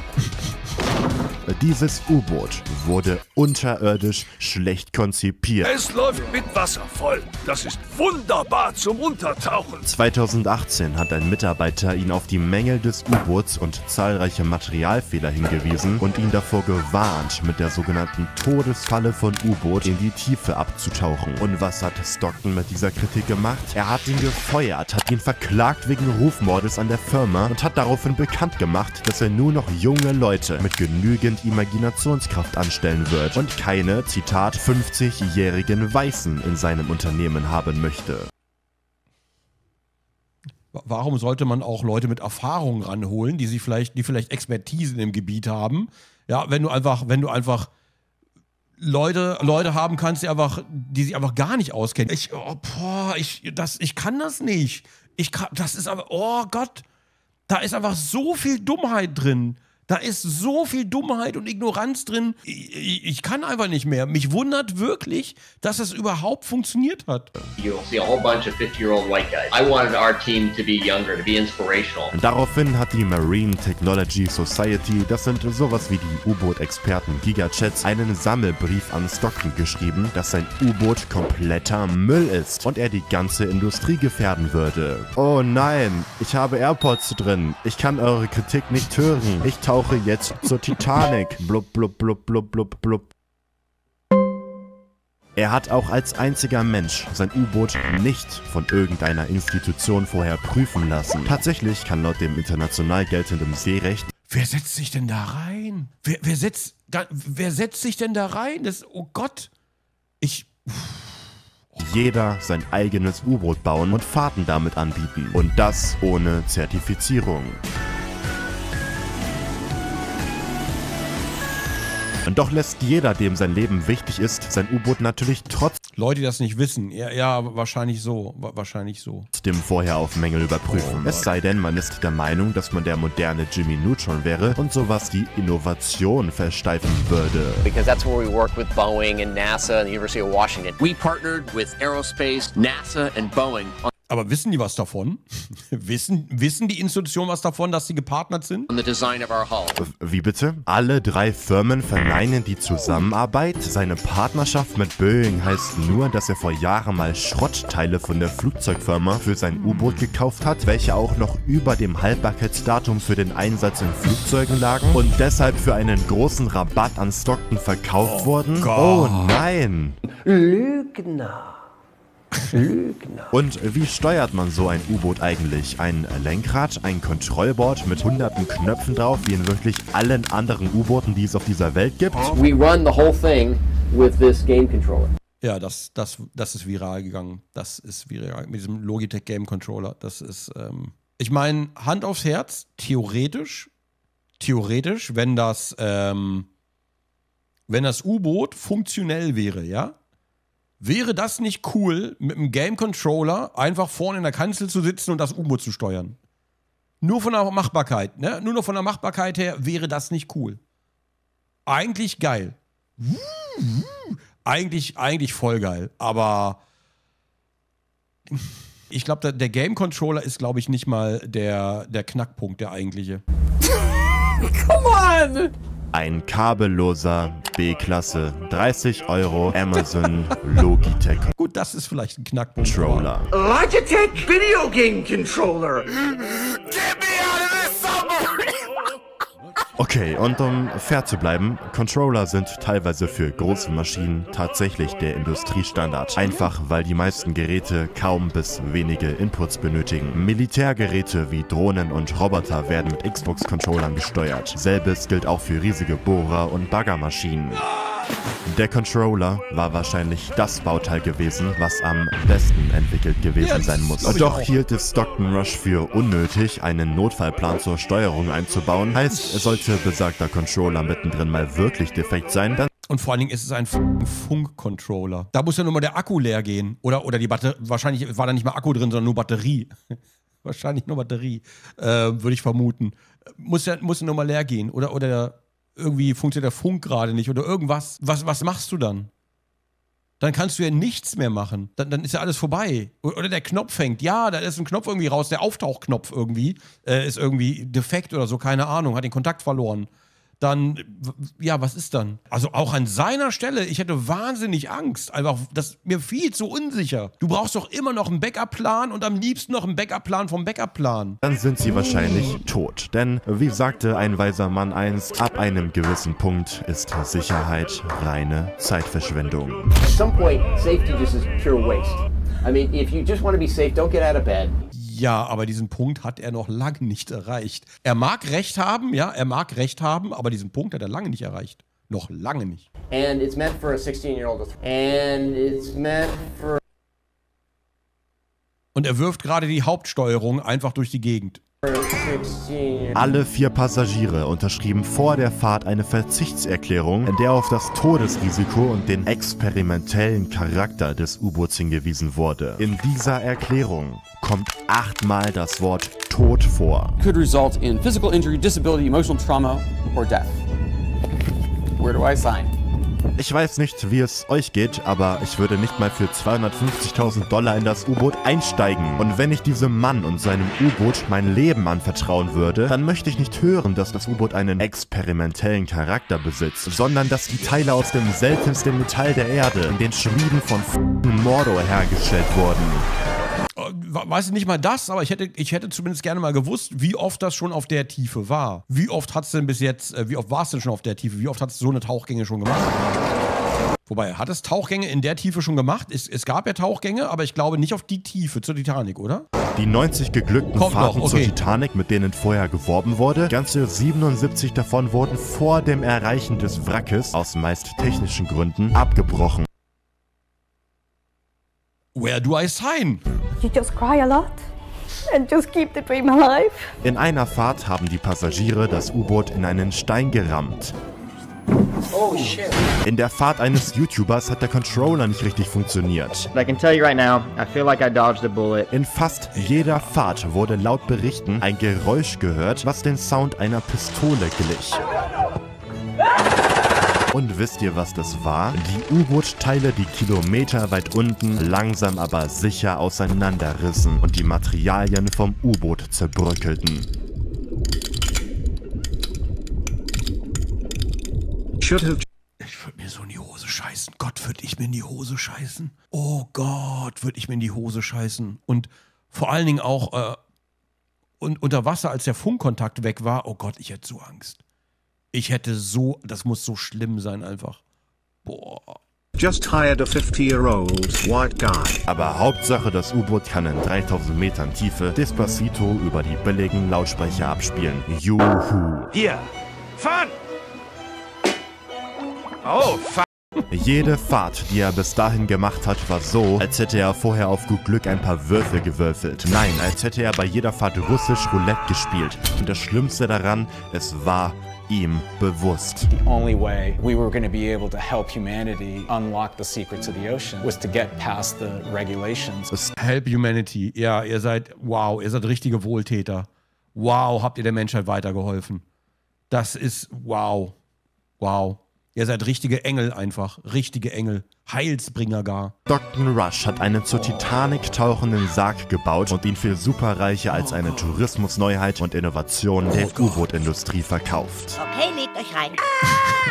Dieses U-Boot wurde unterirdisch schlecht konzipiert. Es läuft mit Wasser voll. Das ist wunderbar zum Untertauchen. 2018 hat ein Mitarbeiter ihn auf die Mängel des U-Boots und zahlreiche Materialfehler hingewiesen und ihn davor gewarnt, mit der sogenannten Todesfalle von U-Boot in die Tiefe abzutauchen. Und was hat Stockton mit dieser Kritik gemacht? Er hat ihn gefeuert, hat ihn verklagt wegen Rufmordes an der Firma und hat daraufhin bekannt gemacht, dass er nur noch junge Leute mit genügend Imaginationskraft anstellen wird und keine, Zitat, 50-jährigen Weißen in seinem Unternehmen haben möchte. Warum sollte man auch Leute mit Erfahrung ranholen, die vielleicht Expertisen im Gebiet haben? Ja, wenn du einfach Leute haben kannst, die sich einfach gar nicht auskennen. Ich kann das nicht. Das ist aber, oh Gott, da ist einfach so viel Dummheit drin. Da ist so viel Dummheit und Ignoranz drin. Ich kann einfach nicht mehr. Mich wundert wirklich, dass es überhaupt funktioniert hat. Daraufhin hat die Marine Technology Society, das sind sowas wie die U-Boot-Experten Gigachats, einen Sammelbrief an Stockton geschrieben, dass sein U-Boot kompletter Müll ist und er die ganze Industrie gefährden würde. Oh nein, ich habe AirPods drin. Ich kann eure Kritik nicht hören. Ich tauche jetzt zur Titanic. Blub, blub, blub, blub, blub, blub. Er hat auch als einziger Mensch sein U-Boot nicht von irgendeiner Institution vorher prüfen lassen. Tatsächlich kann laut dem international geltenden Seerecht... Wer setzt sich denn da rein? Wer setzt sich denn da rein? Das, oh Gott! Jeder sein eigenes U-Boot bauen und Fahrten damit anbieten. Und das ohne Zertifizierung. Und doch lässt jeder, dem sein Leben wichtig ist, sein U-Boot natürlich trotz... Leute, die das nicht wissen. Ja, wahrscheinlich so. Wahrscheinlich so. ...dem vorher auf Mängel überprüfen. Es sei denn, man ist der Meinung, dass man der moderne Jimmy Neutron wäre und sowas die Innovation versteifen würde. Because that's where we work with Boeing and NASA and the University of Washington. We partnered with Aerospace, NASA and Boeing. Aber wissen die was davon? Wissen die Institutionen was davon, dass sie gepartnert sind? Wie bitte? Alle drei Firmen verneinen die Zusammenarbeit. Seine Partnerschaft mit Boeing heißt nur, dass er vor Jahren mal Schrottteile von der Flugzeugfirma für sein U-Boot gekauft hat, welche auch noch über dem Haltbarkeitsdatum für den Einsatz in Flugzeugen lagen und deshalb für einen großen Rabatt an Stockton verkauft wurden. Gott. Oh nein! Lügner! Und wie steuert man so ein U-Boot eigentlich? Ein Lenkrad, ein Kontrollboard mit hunderten Knöpfen drauf, wie in wirklich allen anderen U-Booten, die es auf dieser Welt gibt? We run the whole thing with this game controller. Ja, das ist viral gegangen. Das ist viral mit diesem Logitech Game Controller. Das ist, ich meine, Hand aufs Herz, theoretisch, wenn das U-Boot funktionell wäre, ja? Wäre das nicht cool, mit einem Game-Controller einfach vorne in der Kanzel zu sitzen und das U-Boot zu steuern? Nur von der Machbarkeit, ne? Nur noch von der Machbarkeit her wäre das nicht cool. Eigentlich geil. Eigentlich voll geil. Aber ich glaube, der Game-Controller ist, glaube ich, nicht mal der Knackpunkt, der eigentliche. Come on! Ein kabelloser B-Klasse, 30 €, Amazon Logitech. Gut, das ist vielleicht ein Knackpunkt. Controller. Logitech Video Game Controller. Okay, und um fair zu bleiben, Controller sind teilweise für große Maschinen tatsächlich der Industriestandard. Einfach, weil die meisten Geräte kaum bis wenige Inputs benötigen. Militärgeräte wie Drohnen und Roboter werden mit Xbox-Controllern gesteuert. Selbes gilt auch für riesige Bohrer- und Baggermaschinen. Der Controller war wahrscheinlich das Bauteil gewesen, was am besten entwickelt gewesen sein muss. Doch hielt es Stockton Rush für unnötig, einen Notfallplan zur Steuerung einzubauen. Heißt, sollte besagter Controller mittendrin mal wirklich defekt sein, dann... Und vor allen Dingen ist es ein Funk-Controller. Da muss ja nur mal der Akku leer gehen. Oder die Batterie. Wahrscheinlich war da nicht mal Akku drin, sondern nur Batterie. Wahrscheinlich nur Batterie, würde ich vermuten. Muss ja nur mal leer gehen. Oder irgendwie funktioniert der Funk gerade nicht oder irgendwas. Was machst du dann? Dann kannst du ja nichts mehr machen. Dann ist ja alles vorbei. Oder der Knopf hängt. Ja, da ist ein Knopf irgendwie raus. Der Auftauchknopf irgendwie ist irgendwie defekt oder so. Keine Ahnung. Hat den Kontakt verloren. Dann, ja, was ist dann? Also auch an seiner Stelle, ich hätte wahnsinnig Angst. Einfach, das ist mir viel zu unsicher. Du brauchst doch immer noch einen Backup-Plan und am liebsten noch einen Backup-Plan vom Backup-Plan. Dann sind sie wahrscheinlich tot. Denn, wie sagte ein weiser Mann einst, ab einem gewissen Punkt ist Sicherheit reine Zeitverschwendung. At some point, safety just is pure waste. I mean, if you just want to be safe, don't get out of bed. Ja, aber diesen Punkt hat er noch lange nicht erreicht. Er mag Recht haben, ja, er mag Recht haben, aber diesen Punkt hat er lange nicht erreicht. Noch lange nicht. And it's meant for a 16-year-old. And it's meant for... Und er wirft gerade die Hauptsteuerung einfach durch die Gegend. Alle 4 Passagiere unterschrieben vor der Fahrt eine Verzichtserklärung, in der auf das Todesrisiko und den experimentellen Charakter des U-Boots hingewiesen wurde. In dieser Erklärung kommt 8-mal das Wort Tod vor. Could result in physical injury, disability, emotional trauma or death. Where do I sign? Ich weiß nicht, wie es euch geht, aber ich würde nicht mal für $250.000 in das U-Boot einsteigen. Und wenn ich diesem Mann und seinem U-Boot mein Leben anvertrauen würde, dann möchte ich nicht hören, dass das U-Boot einen experimentellen Charakter besitzt, sondern dass die Teile aus dem seltensten Metall der Erde in den Schmieden von Mordor hergestellt wurden. Weiß nicht mal das, aber ich hätte zumindest gerne mal gewusst, wie oft das schon auf der Tiefe war. Wie oft war es denn schon auf der Tiefe? Wie oft hat es so eine Tauchgänge schon gemacht? Wobei, hat es Tauchgänge in der Tiefe schon gemacht? Es gab ja Tauchgänge, aber ich glaube nicht auf die Tiefe zur Titanic, oder? Die 90 geglückten Fahrten zur Titanic, mit denen vorher geworben wurde, ganze 77 davon wurden vor dem Erreichen des Wrackes, aus meist technischen Gründen, abgebrochen. Where do I sign? You just cry a lot. And just keep the dream alive. In einer Fahrt haben die Passagiere das U-Boot in einen Stein gerammt. Oh, shit. In der Fahrt eines YouTubers hat der Controller nicht richtig funktioniert. I can tell you right now, I feel like I dodged a bullet. In fast jeder Fahrt wurde laut Berichten ein Geräusch gehört, was dem Sound einer Pistole glich. Und wisst ihr, was das war? Die U-Boot-Teile, die kilometerweit unten langsam aber sicher auseinanderrissen und die Materialien vom U-Boot zerbröckelten. Ich würde mir so in die Hose scheißen. Gott, würde ich mir in die Hose scheißen? Oh Gott, würde ich mir in die Hose scheißen. Und vor allen Dingen auch unter Wasser, als der Funkkontakt weg war. Oh Gott, ich hätte so Angst. Ich hätte so, das muss so schlimm sein einfach. Boah. Just hired a 50-year-old white guy. Aber Hauptsache, das U-Boot kann in 3000 Metern Tiefe Despacito über die billigen Lautsprecher abspielen. Juhu. Hier. Fahren! Oh, fahren! Jede Fahrt, die er bis dahin gemacht hat, war so, als hätte er vorher auf gut Glück ein paar Würfel gewürfelt. Nein, als hätte er bei jeder Fahrt russisch Roulette gespielt. Und das Schlimmste daran, es war ihm bewusst. The only way we were going to be able to help humanity unlock the secrets of the ocean was to get past the regulations. Help humanity. Ja, ihr seid, wow, ihr seid richtige Wohltäter. Wow, habt ihr der Menschheit weitergeholfen. Das ist, wow. Wow. Ihr seid richtige Engel einfach. Richtige Engel. Heilsbringer gar. Stockton Rush hat einen zur Titanic tauchenden Sarg gebaut und ihn für Superreiche als eine Tourismusneuheit und Innovation der U-Boot-Industrie verkauft. Okay, legt euch rein.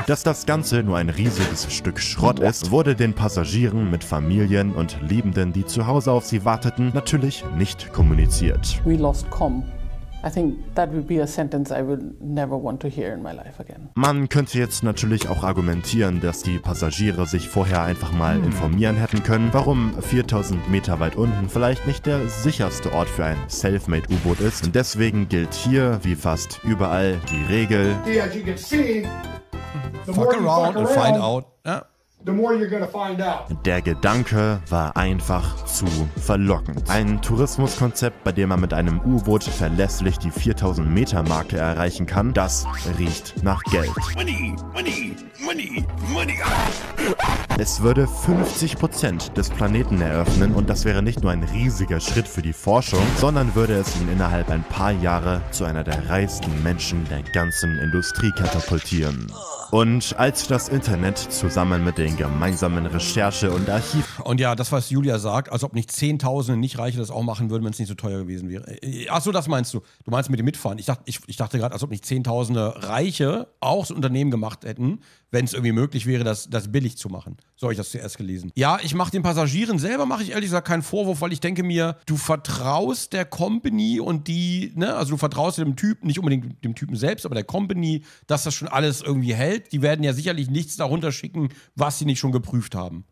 Dass das Ganze nur ein riesiges Stück Schrott ist, wurde den Passagieren mit Familien und Liebenden, die zu Hause auf sie warteten, natürlich nicht kommuniziert. We lost com. I think that would be a sentence I would never want to hear in my life again. Man könnte jetzt natürlich auch argumentieren, dass die Passagiere sich vorher einfach mal informieren hätten können, warum 4000 Meter weit unten vielleicht nicht der sicherste Ort für ein Selfmade-U-Boot ist. Und deswegen gilt hier, wie fast überall, die Regel: as you can see, the more you fuck around and find out. Ja. The more you're gonna find out. Der Gedanke war einfach zu verlockend. Ein Tourismuskonzept, bei dem man mit einem U-Boot verlässlich die 4000 Meter Marke erreichen kann, das riecht nach Geld. Money, money, money, money. Es würde 50% des Planeten eröffnen und das wäre nicht nur ein riesiger Schritt für die Forschung, sondern würde es ihn innerhalb ein paar Jahre zu einer der reichsten Menschen der ganzen Industrie katapultieren. Und als das Internet zusammen mit den gemeinsamen Recherche und Archiv. Und ja, das, was Julia sagt, als ob nicht Zehntausende nicht Reiche das auch machen würden, wenn es nicht so teuer gewesen wäre. Achso, das meinst du. Du meinst mit dem Mitfahren. Ich dachte gerade, als ob nicht Zehntausende Reiche auch so Unternehmen gemacht hätten, wenn es irgendwie möglich wäre, das billig zu machen. So habe ich das zuerst gelesen. Ja, ich mache den Passagieren selber, mache ich ehrlich gesagt keinen Vorwurf, weil ich denke mir, du vertraust der Company und die, ne, also du vertraust dem Typen, nicht unbedingt dem Typen selbst, aber der Company, dass das schon alles irgendwie hält. Die werden ja sicherlich nichts darunter schicken, was sie nicht schon geprüft haben.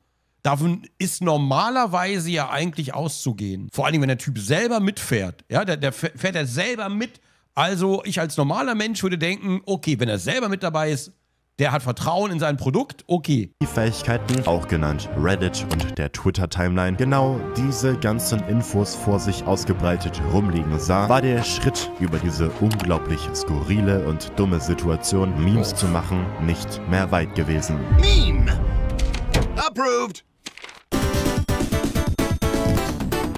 Davon ist normalerweise ja eigentlich auszugehen. Vor allen Dingen, wenn der Typ selber mitfährt. Ja, der fährt ja selber mit. Also ich als normaler Mensch würde denken, okay, wenn er selber mit dabei ist, der hat Vertrauen in sein Produkt, okay. Die Fähigkeiten, auch genannt Reddit und der Twitter-Timeline, genau diese ganzen Infos vor sich ausgebreitet rumliegen sah, war der Schritt, über diese unglaublich skurrile und dumme Situation Memes zu machen, nicht mehr weit gewesen. Meme! Approved!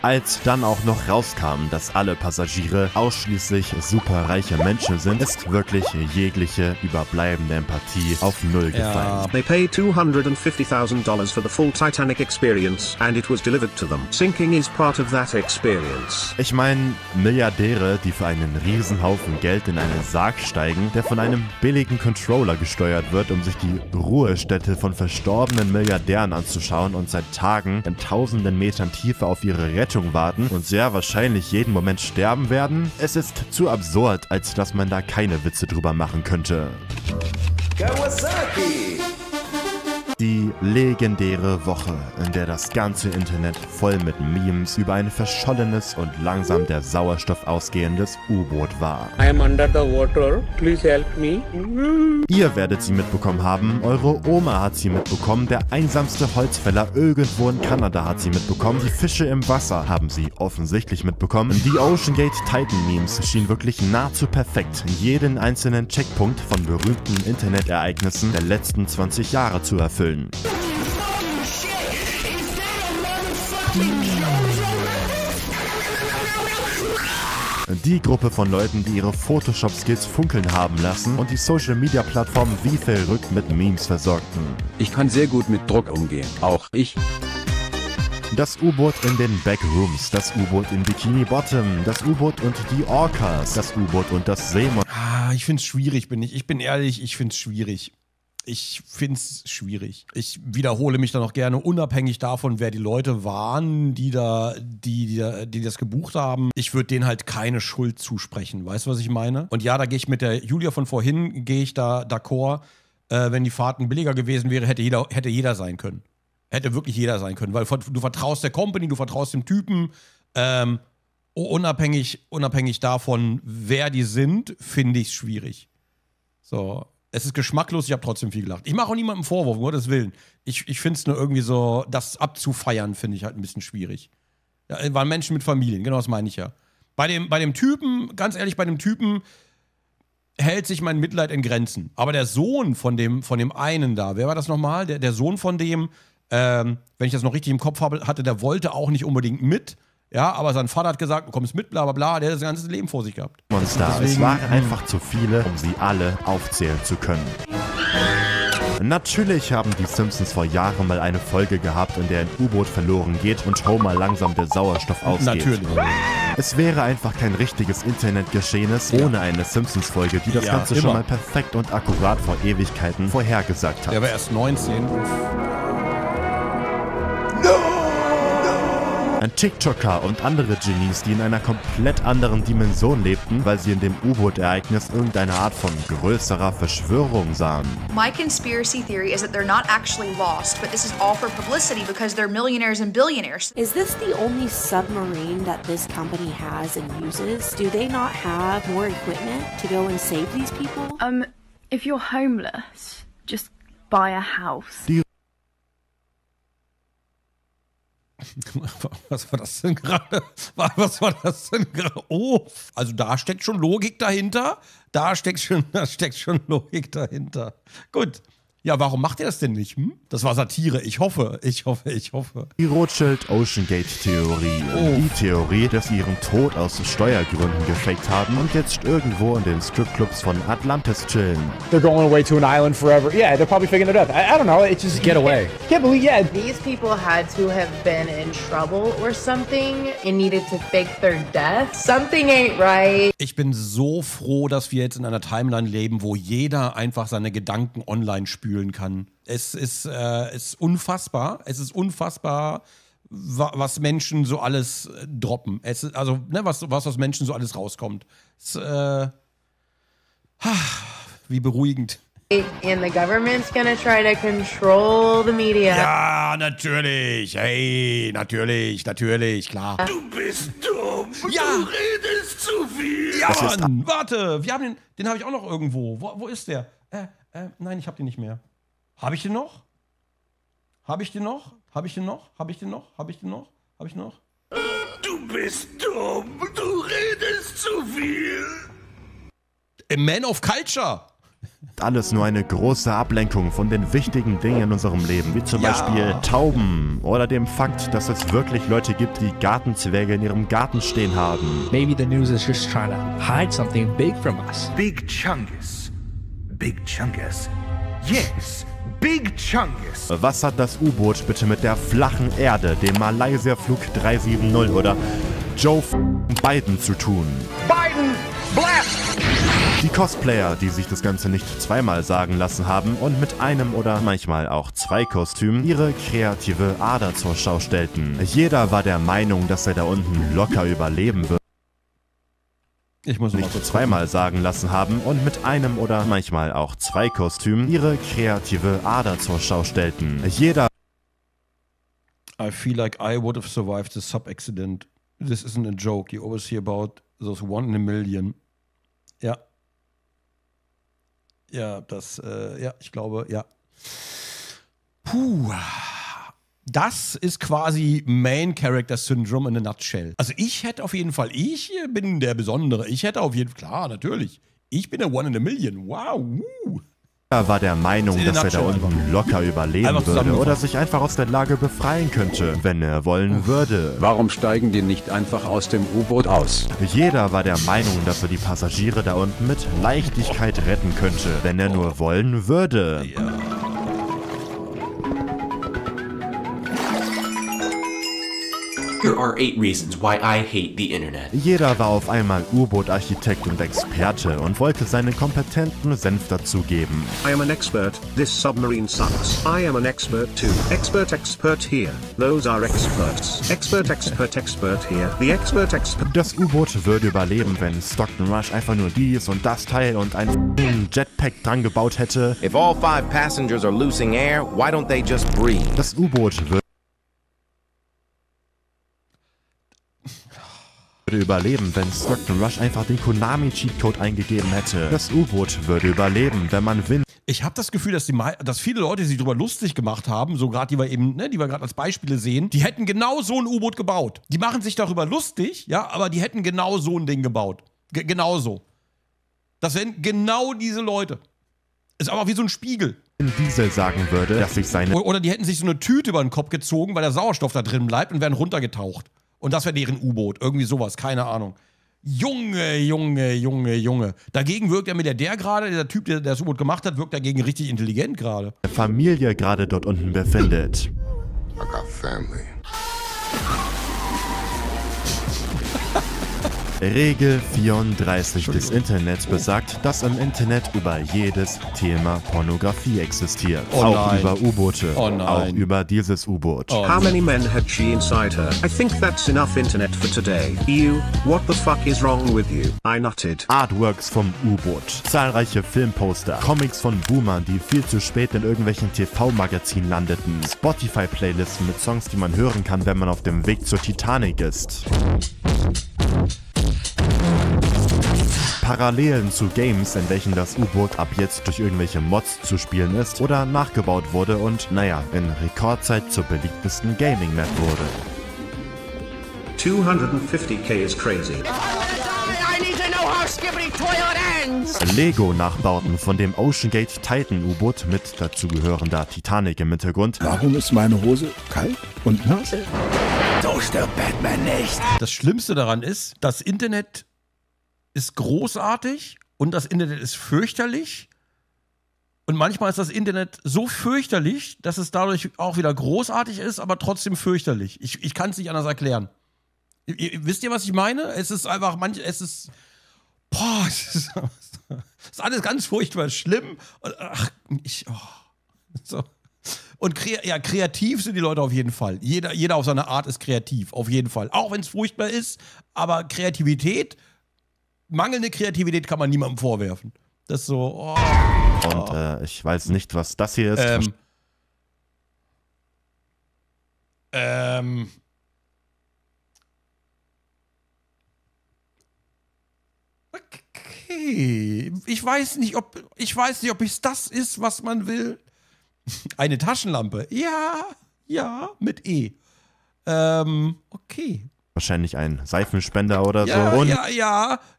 Als dann auch noch rauskam, dass alle Passagiere ausschließlich superreiche Menschen sind, ist wirklich jegliche überbleibende Empathie auf Null gefallen. They paid $250,000 for the full Titanic experience and it was delivered to them. Sinking is part of that experience. Ich meine, Milliardäre, die für einen Riesenhaufen Geld in einen Sarg steigen, der von einem billigen Controller gesteuert wird, um sich die Ruhestätte von verstorbenen Milliardären anzuschauen und seit Tagen in tausenden Metern Tiefe auf ihre Rettung warten und sehr wahrscheinlich jeden Moment sterben werden. Es ist zu absurd, als dass man da keine Witze drüber machen könnte. Kawasaki. Die legendäre Woche, in der das ganze Internet voll mit Memes über ein verschollenes und langsam der Sauerstoff ausgehendes U-Boot war. I am under the water. Please help me. Ihr werdet sie mitbekommen haben, eure Oma hat sie mitbekommen, der einsamste Holzfäller irgendwo in Kanada hat sie mitbekommen, die Fische im Wasser haben sie offensichtlich mitbekommen. Die OceanGate Titan Memes schienen wirklich nahezu perfekt, jeden einzelnen Checkpunkt von berühmten Internetereignissen der letzten 20 Jahre zu erfüllen. Die Gruppe von Leuten, die ihre Photoshop-Skills funkeln haben lassen und die Social-Media-Plattformen wie verrückt mit Memes versorgten. Ich kann sehr gut mit Druck umgehen, auch ich. Das U-Boot in den Backrooms, das U-Boot in Bikini Bottom, das U-Boot und die Orcas, das U-Boot und das Seemonster. Ah, ich find's schwierig, ich bin ehrlich, ich find's schwierig. Ich wiederhole mich dann auch gerne, unabhängig davon, wer die Leute waren, die das gebucht haben. Ich würde denen halt keine Schuld zusprechen, weißt du, was ich meine? Und ja, da gehe ich mit der Julia von vorhin, gehe ich da d'accord. Wenn die Fahrten billiger gewesen wäre, hätte jeder sein können. Hätte wirklich jeder sein können, weil du vertraust der Company, du vertraust dem Typen. Unabhängig davon, wer die sind, finde ich es schwierig. So. Es ist geschmacklos, ich habe trotzdem viel gelacht. Ich mache auch niemandem Vorwurf, um Gottes Willen. Ich finde es nur irgendwie so, das abzufeiern, finde ich halt ein bisschen schwierig. Ja, waren Menschen mit Familien, genau das meine ich ja. Bei dem Typen, ganz ehrlich, bei dem Typen hält sich mein Mitleid in Grenzen. Aber der Sohn von dem einen da, wer war das nochmal? Der Sohn von dem, wenn ich das noch richtig im Kopf hatte, der wollte auch nicht unbedingt mit. Ja, aber sein Vater hat gesagt, du kommst mit, bla bla bla, der hat das ganze Leben vor sich gehabt. Monster, es waren einfach zu viele, um sie alle aufzählen zu können. Natürlich haben die Simpsons vor Jahren mal eine Folge gehabt, in der ein U-Boot verloren geht und Homer langsam der Sauerstoff ausgeht. Natürlich. Es wäre einfach kein richtiges Internetgeschehenes ohne eine Simpsons-Folge, die das Ganze schon mal perfekt und akkurat vor Ewigkeiten vorhergesagt hat. Der war erst 19. Ein TikToker und andere Genies, die in einer komplett anderen Dimension lebten, weil sie in dem U-Boot-Ereignis irgendeine Art von größerer Verschwörung sahen. My conspiracy theory is that they're not actually lost, but this is all for publicity because they're millionaires and billionaires. Is this the only submarine that this company has and uses? Do they not have more equipment to go and save these people? If you're homeless, just buy a house. Was war das denn gerade? Was war das denn gerade? Oh, also da steckt schon Logik dahinter. Da steckt schon Logik dahinter. Gut. Ja, warum macht ihr das denn nicht? Hm? Das war Satire. Ich hoffe. Die Rothschild-OceanGate-Theorie. Oh. Die Theorie, dass sie ihren Tod aus Steuergründen gefaked haben und jetzt irgendwo in den Stripclubs von Atlantis chillen. They're going away to an island forever. Yeah, they're probably faking it up. I don't know. It's just get away. Can't believe, yeah. These people had to have been in trouble or something and needed to fake their death. Something ain't right. Ich bin so froh, dass wir jetzt in einer Timeline leben, wo jeder einfach seine Gedanken online spürt. Kann. Es ist unfassbar, was Menschen so alles droppen. Was aus Menschen so alles rauskommt. Wie beruhigend. And the government's gonna try to control the media. Ja, natürlich. Hey, natürlich, klar. Du bist dumm. Ja. Du redest zu viel. Ja, Mann, warte. Wir haben den habe ich auch noch irgendwo. Wo ist der? Nein, ich habe den nicht mehr. Habe ich den noch? Du bist dumm, du redest zu viel. A man of culture. Alles nur eine große Ablenkung von den wichtigen Dingen in unserem Leben, wie zum Beispiel Tauben oder dem Fakt, dass es wirklich Leute gibt, die Gartenzwerge in ihrem Garten stehen haben. Maybe the news is just trying to hide something big from us. Big Chungus. Big Chungus. Yes, Big Chungus. Was hat das U-Boot bitte mit der flachen Erde, dem Malaysia-Flug 370 oder Joe Biden zu tun? Biden, blast! Die Cosplayer, die sich das Ganze nicht zweimal sagen lassen haben und mit einem oder manchmal auch zwei Kostümen ihre kreative Ader zur Schau stellten. Jeder war der Meinung, dass er da unten locker überleben wird. Ich muss mich zweimal sagen lassen haben und mit einem oder manchmal auch zwei Kostümen ihre kreative Ader zur Schau stellten. Jeder... I feel like I would have survived the sub-accident. This isn't a joke. You always hear about those 1 in a million. Ja. Ja, das, ja, ich glaube, ja. Puh. Das ist quasi Main-Character-Syndrome in a nutshell. Also ich hätte auf jeden Fall, ich bin der Besondere. Ich hätte auf jeden Fall, klar, natürlich. Ich bin der 1 in a million. Wow. War der Meinung, dass er da unten locker überleben würde oder sich einfach aus der Lage befreien könnte, wenn er wollen würde. Warum steigen die nicht einfach aus dem U-Boot aus? Jeder war der Meinung, dass er die Passagiere da unten mit Leichtigkeit retten könnte, wenn er nur wollen würde. Ja. Here are 8 reasons why I hate the Internet. Jeder war auf einmal U-Boot-Architekt und Experte und wollte seinen kompetenten Senf dazugeben. I am an expert. This submarine sucks. I am an expert too. Expert, expert here. Those are experts. Expert, expert, expert here. The expert, expert. Das U-Boot würde überleben, wenn Stockton Rush einfach nur dies und das Teil und ein Jetpack dran gebaut hätte. If all 5 passengers are losing air, why don't they just breathe? Das U-Boot würde überleben, wenn Stockton Rush einfach den Konami-Cheatcode eingegeben hätte. Das U-Boot würde überleben, wenn man Win... Ich habe das Gefühl, dass viele Leute sich darüber lustig gemacht haben, so gerade die wir eben, ne, die wir gerade als Beispiele sehen, die hätten genau so ein U-Boot gebaut. Die machen sich darüber lustig, ja, aber die hätten genau so ein Ding gebaut. Genauso. Das sind genau diese Leute. Ist aber wie so ein Spiegel. Wenn Diesel sagen würde, dass sich seine... Oder die hätten sich so eine Tüte über den Kopf gezogen, weil der Sauerstoff da drin bleibt und werden runtergetaucht. Und das wäre deren U-Boot. Irgendwie sowas. Keine Ahnung. Junge, Junge, Junge, Junge. Dagegen wirkt er mit der gerade, der Typ, der das U-Boot gemacht hat, wirkt dagegen richtig intelligent gerade. Familie gerade dort unten befindet. I got family. Regel 34 des Internets besagt, dass im Internet über jedes Thema Pornografie existiert. Oh auch nein. Über U-Boote. Oh auch über dieses U-Boot. Oh. How many men had she inside her? I think that's enough Internet for today. You, what the fuck is wrong with you? I nutted. Artworks vom U-Boot. Zahlreiche Filmposter. Comics von Boomern, die viel zu spät in irgendwelchen TV-Magazinen landeten. Spotify-Playlisten mit Songs, die man hören kann, wenn man auf dem Weg zur Titanic ist. Parallelen zu Games, in welchen das U-Boot ab jetzt durch irgendwelche Mods zu spielen ist oder nachgebaut wurde und, naja, in Rekordzeit zur beliebtesten Gaming-Map wurde. 250k is crazy. Lego-Nachbauten von dem OceanGate Titan U-Boot mit dazugehörender Titanic im Hintergrund. Warum ist meine Hose kalt und nass? So stirbt Batman nicht. Das Schlimmste daran ist, das Internet ist großartig und das Internet ist fürchterlich. Und manchmal ist das Internet so fürchterlich, dass es dadurch auch wieder großartig ist, aber trotzdem fürchterlich. Ich kann es nicht anders erklären. Wisst ihr, was ich meine? Es ist einfach, boah, es ist alles ganz furchtbar schlimm. Und, ach, so. Und kreativ sind die Leute auf jeden Fall. Jeder auf seine Art ist kreativ, auf jeden Fall. Auch wenn es furchtbar ist, aber Kreativität, mangelnde Kreativität kann man niemandem vorwerfen. Das ist so... Oh. Und ich weiß nicht, was das hier ist. Okay. Ich weiß nicht, ob es das ist, was man will. Eine Taschenlampe. Ja, ja, mit E. Okay. Wahrscheinlich ein Seifenspender oder ja, so. Und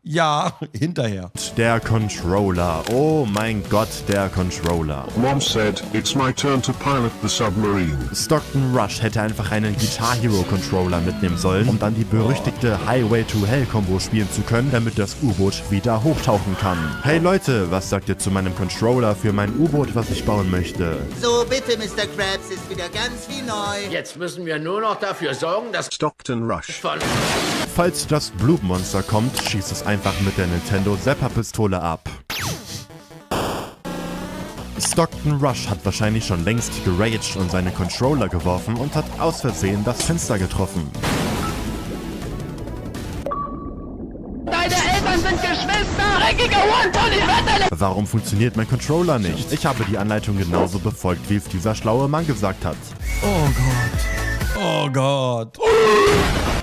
ja, hinterher. Der Controller. Oh mein Gott, der Controller. Mom said, it's my turn to pilot the submarine. Stockton Rush hätte einfach einen Guitar Hero Controller mitnehmen sollen, um dann die berüchtigte Highway to Hell Combo spielen zu können, damit das U-Boot wieder hochtauchen kann. Hey Leute, was sagt ihr zu meinem Controller für mein U-Boot, was ich bauen möchte? So, bitte, Mr. Krabs, ist wieder ganz viel neu. Jetzt müssen wir nur noch dafür sorgen, dass Stockton Rush... Falls das Blutmonster kommt, schießt es einfach mit der Nintendo Zapper-Pistole ab. Stockton Rush hat wahrscheinlich schon längst geraged und seine Controller geworfen und hat aus Versehen das Fenster getroffen. Beide Eltern sind Geschwister. Dreckige Hurensohn. Warum funktioniert mein Controller nicht? Ich habe die Anleitung genauso befolgt, wie es dieser schlaue Mann gesagt hat. Oh Gott. Oh Gott.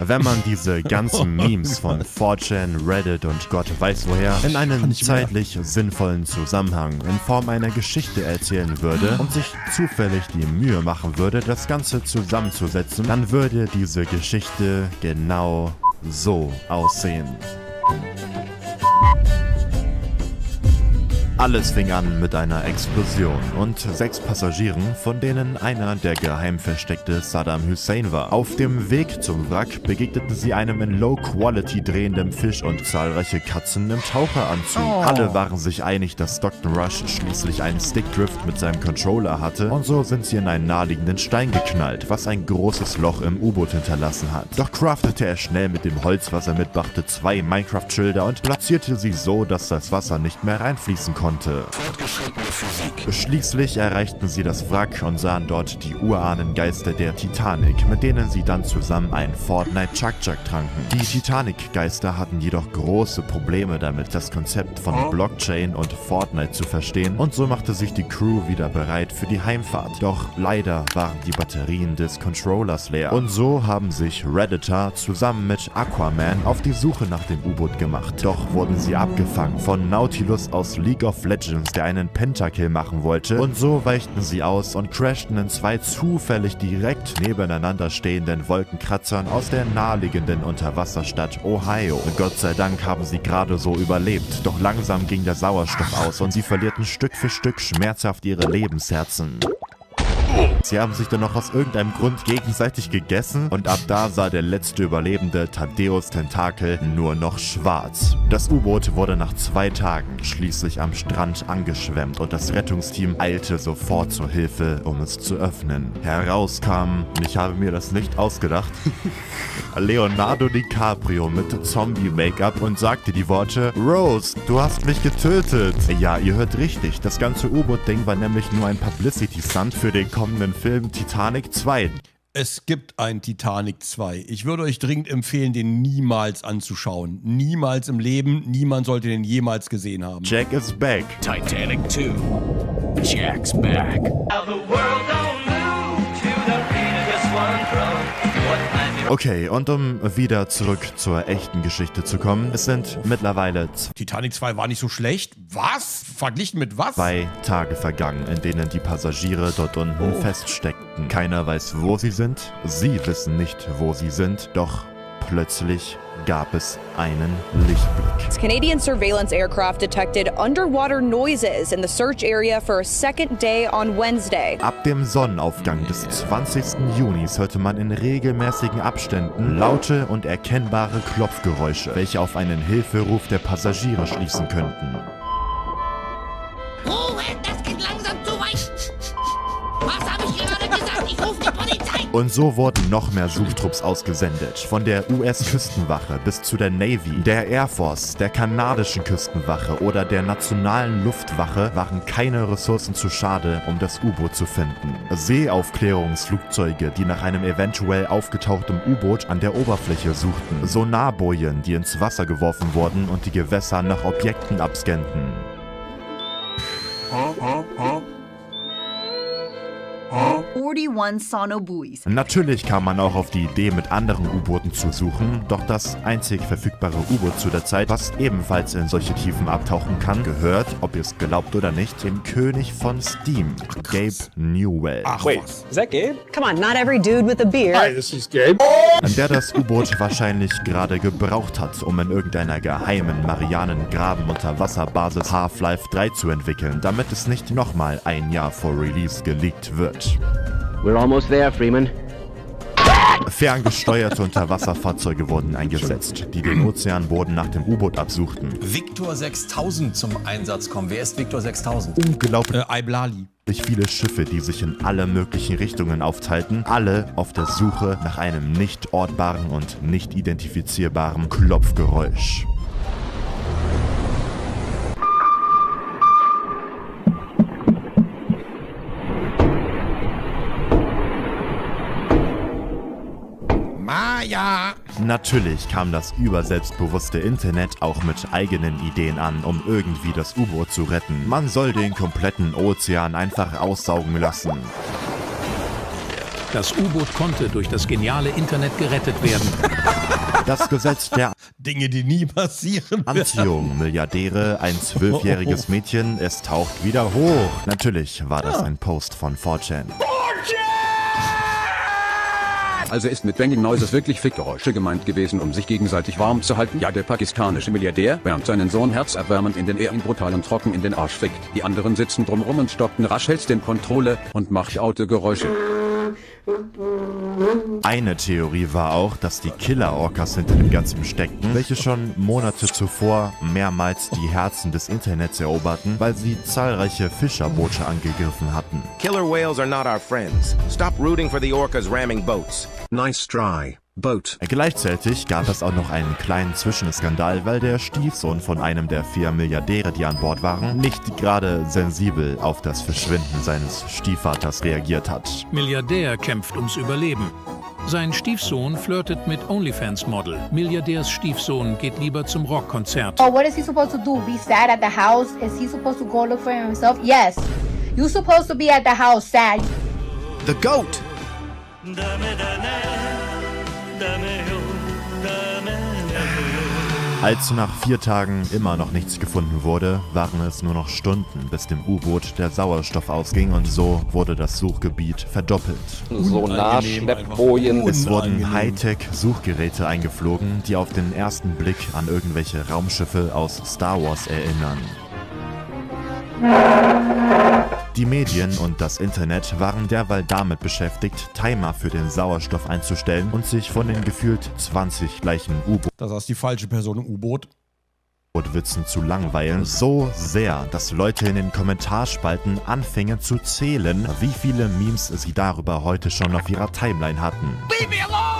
Wenn man diese ganzen Memes von 4chan, Reddit und Gott weiß woher in einem zeitlich sinnvollen Zusammenhang in Form einer Geschichte erzählen würde und sich zufällig die Mühe machen würde, das Ganze zusammenzusetzen, dann würde diese Geschichte genau so aussehen. Alles fing an mit einer Explosion und 6 Passagieren, von denen einer der geheim versteckte Saddam Hussein war. Auf dem Weg zum Wrack begegneten sie einem in Low-Quality drehenden Fisch und zahlreiche Katzen im Taucheranzug. Oh. Alle waren sich einig, dass Stockton Rush schließlich einen Stickdrift mit seinem Controller hatte und so sind sie in einen naheliegenden Stein geknallt, was ein großes Loch im U-Boot hinterlassen hat. Doch craftete er schnell mit dem Holz, was er mitbrachte, 2 Minecraft-Schilder und platzierte sie so, dass das Wasser nicht mehr reinfließen konnte. Schließlich erreichten sie das Wrack und sahen dort die Urahnengeister der Titanic, mit denen sie dann zusammen einen Fortnite Chuck-Chuck tranken. Die Titanic-Geister hatten jedoch große Probleme damit, das Konzept von Blockchain und Fortnite zu verstehen und so machte sich die Crew wieder bereit für die Heimfahrt. Doch leider waren die Batterien des Controllers leer und so haben sich Redditor zusammen mit Aquaman auf die Suche nach dem U-Boot gemacht. Doch wurden sie abgefangen von Nautilus aus League of Legends, der einen Pentakill machen wollte und so weichten sie aus und crashten in 2 zufällig direkt nebeneinander stehenden Wolkenkratzern aus der naheliegenden Unterwasserstadt Ohio. Und Gott sei Dank haben sie gerade so überlebt, doch langsam ging der Sauerstoff aus und sie verlierten Stück für Stück schmerzhaft ihre Lebensherzen. Sie haben sich dann noch aus irgendeinem Grund gegenseitig gegessen und ab da sah der letzte Überlebende Thaddeus Tentakel nur noch schwarz. Das U-Boot wurde nach 2 Tagen schließlich am Strand angeschwemmt und das Rettungsteam eilte sofort zur Hilfe, um es zu öffnen. Heraus kam, ich habe mir das nicht ausgedacht, Leonardo DiCaprio mit Zombie-Make-up und sagte die Worte: Rose, du hast mich getötet. Ja, ihr hört richtig, das ganze U-Boot-Ding war nämlich nur ein Publicity-Stunt für den kommenden Film Titanic 2. Es gibt ein Titanic 2. Ich würde euch dringend empfehlen, den niemals anzuschauen. Niemals im Leben. Niemand sollte den jemals gesehen haben. Jack is back. Titanic 2. Jack's back. Okay, und um wieder zurück zur echten Geschichte zu kommen, es sind mittlerweile... Titanic 2 war nicht so schlecht? Was? Verglichen mit was? 2 Tage vergangen, in denen die Passagiere dort unten feststeckten. Keiner weiß, wo sie sind. Sie wissen nicht, wo sie sind. Doch plötzlich gab es einen Lichtblick. Canadian surveillance aircraft detected underwater noises in the search area for a second day on Wednesday. Ab dem Sonnenaufgang des 20. Juni hörte man in regelmäßigen Abständen laute und erkennbare Klopfgeräusche, welche auf einen Hilferuf der Passagiere schließen könnten. Ruhe, das geht langsam zu weit. Was habe ich gerade gesagt? Ich rufe die Polizei! Und so wurden noch mehr Suchtrupps ausgesendet. Von der US-Küstenwache bis zu der Navy, der Air Force, der kanadischen Küstenwache oder der nationalen Luftwaffe waren keine Ressourcen zu schade, um das U-Boot zu finden. Seeaufklärungsflugzeuge, die nach einem eventuell aufgetauchten U-Boot an der Oberfläche suchten. Sonarbojen, die ins Wasser geworfen wurden und die Gewässer nach Objekten abscannten. Natürlich kam man auch auf die Idee, mit anderen U-Booten zu suchen, doch das einzig verfügbare U-Boot zu der Zeit, was ebenfalls in solche Tiefen abtauchen kann, gehört, ob ihr es glaubt oder nicht, dem König von Steam, Gabe Newell. Ach, wait, is that Gabe? Come on, not every dude with a beard. Hi, this is Gabe. Der das U-Boot wahrscheinlich gerade gebraucht hat, um in irgendeiner geheimen Marianengraben-Unterwasserbasis Half-Life 3 zu entwickeln, damit es nicht nochmal ein Jahr vor Release geleakt wird. We're almost there, Freeman. Ferngesteuerte Unterwasserfahrzeuge wurden eingesetzt, die den Ozeanboden nach dem U-Boot absuchten. Victor 6000 zum Einsatz kommen. Wer ist Victor 6000? Unglaublich. Iblali. Viele Schiffe, die sich in alle möglichen Richtungen aufteilten, alle auf der Suche nach einem nicht ortbaren und nicht identifizierbaren Klopfgeräusch. ja. Natürlich kam das überselbstbewusste Internet auch mit eigenen Ideen an, um irgendwie das U-Boot zu retten. Man soll den kompletten Ozean einfach aussaugen lassen. Das U-Boot konnte durch das geniale Internet gerettet werden. Das Gesetz der Dinge, die nie passieren. Anziehung, Milliardäre, ein 12-jähriges Mädchen, es taucht wieder hoch. Natürlich war das ein Post von 4chan. Also ist mit Banging Noises wirklich Fickgeräusche gemeint gewesen, um sich gegenseitig warm zu halten? Ja, der pakistanische Milliardär wärmt seinen Sohn herzerwärmend in den Ehren brutal und trocken in den Arsch fickt. Die anderen sitzen drumrum und Stockton Rush hält den Controller und macht Autogeräusche. Eine Theorie war auch, dass die Killer-Orcas hinter dem Ganzen steckten, welche schon Monate zuvor mehrmals die Herzen des Internets eroberten, weil sie zahlreiche Fischerboote angegriffen hatten. Killer whales are not our friends. Stop rooting for the orcas ramming boats. Nice try. Boat. Gleichzeitig gab es auch noch einen kleinen Zwischenskandal, weil der Stiefsohn von einem der 4 Milliardäre, die an Bord waren, nicht gerade sensibel auf das Verschwinden seines Stiefvaters reagiert hat. Milliardär kämpft ums Überleben. Sein Stiefsohn flirtet mit OnlyFans-Model. Milliardärs Stiefsohn geht lieber zum Rockkonzert. Oh, what is he supposed to do? Be sad at the house? Is he supposed to go look for himself? Yes. You're supposed to be at the house, sad. The goat. Als nach 4 Tagen immer noch nichts gefunden wurde, waren es nur noch Stunden, bis dem U-Boot der Sauerstoff ausging und so wurde das Suchgebiet verdoppelt. Sonarschleppbojen. Es wurden Hightech-Suchgeräte eingeflogen, die auf den ersten Blick an irgendwelche Raumschiffe aus Star Wars erinnern. Die Medien und das Internet waren derweil damit beschäftigt, Timer für den Sauerstoff einzustellen und sich von den gefühlt 20 gleichen U-Booten... Da saß die falsche Person im U-Boot. ...witzen zu langweilen, so sehr, dass Leute in den Kommentarspalten anfingen zu zählen, wie viele Memes sie darüber heute schon auf ihrer Timeline hatten. Leave me alone!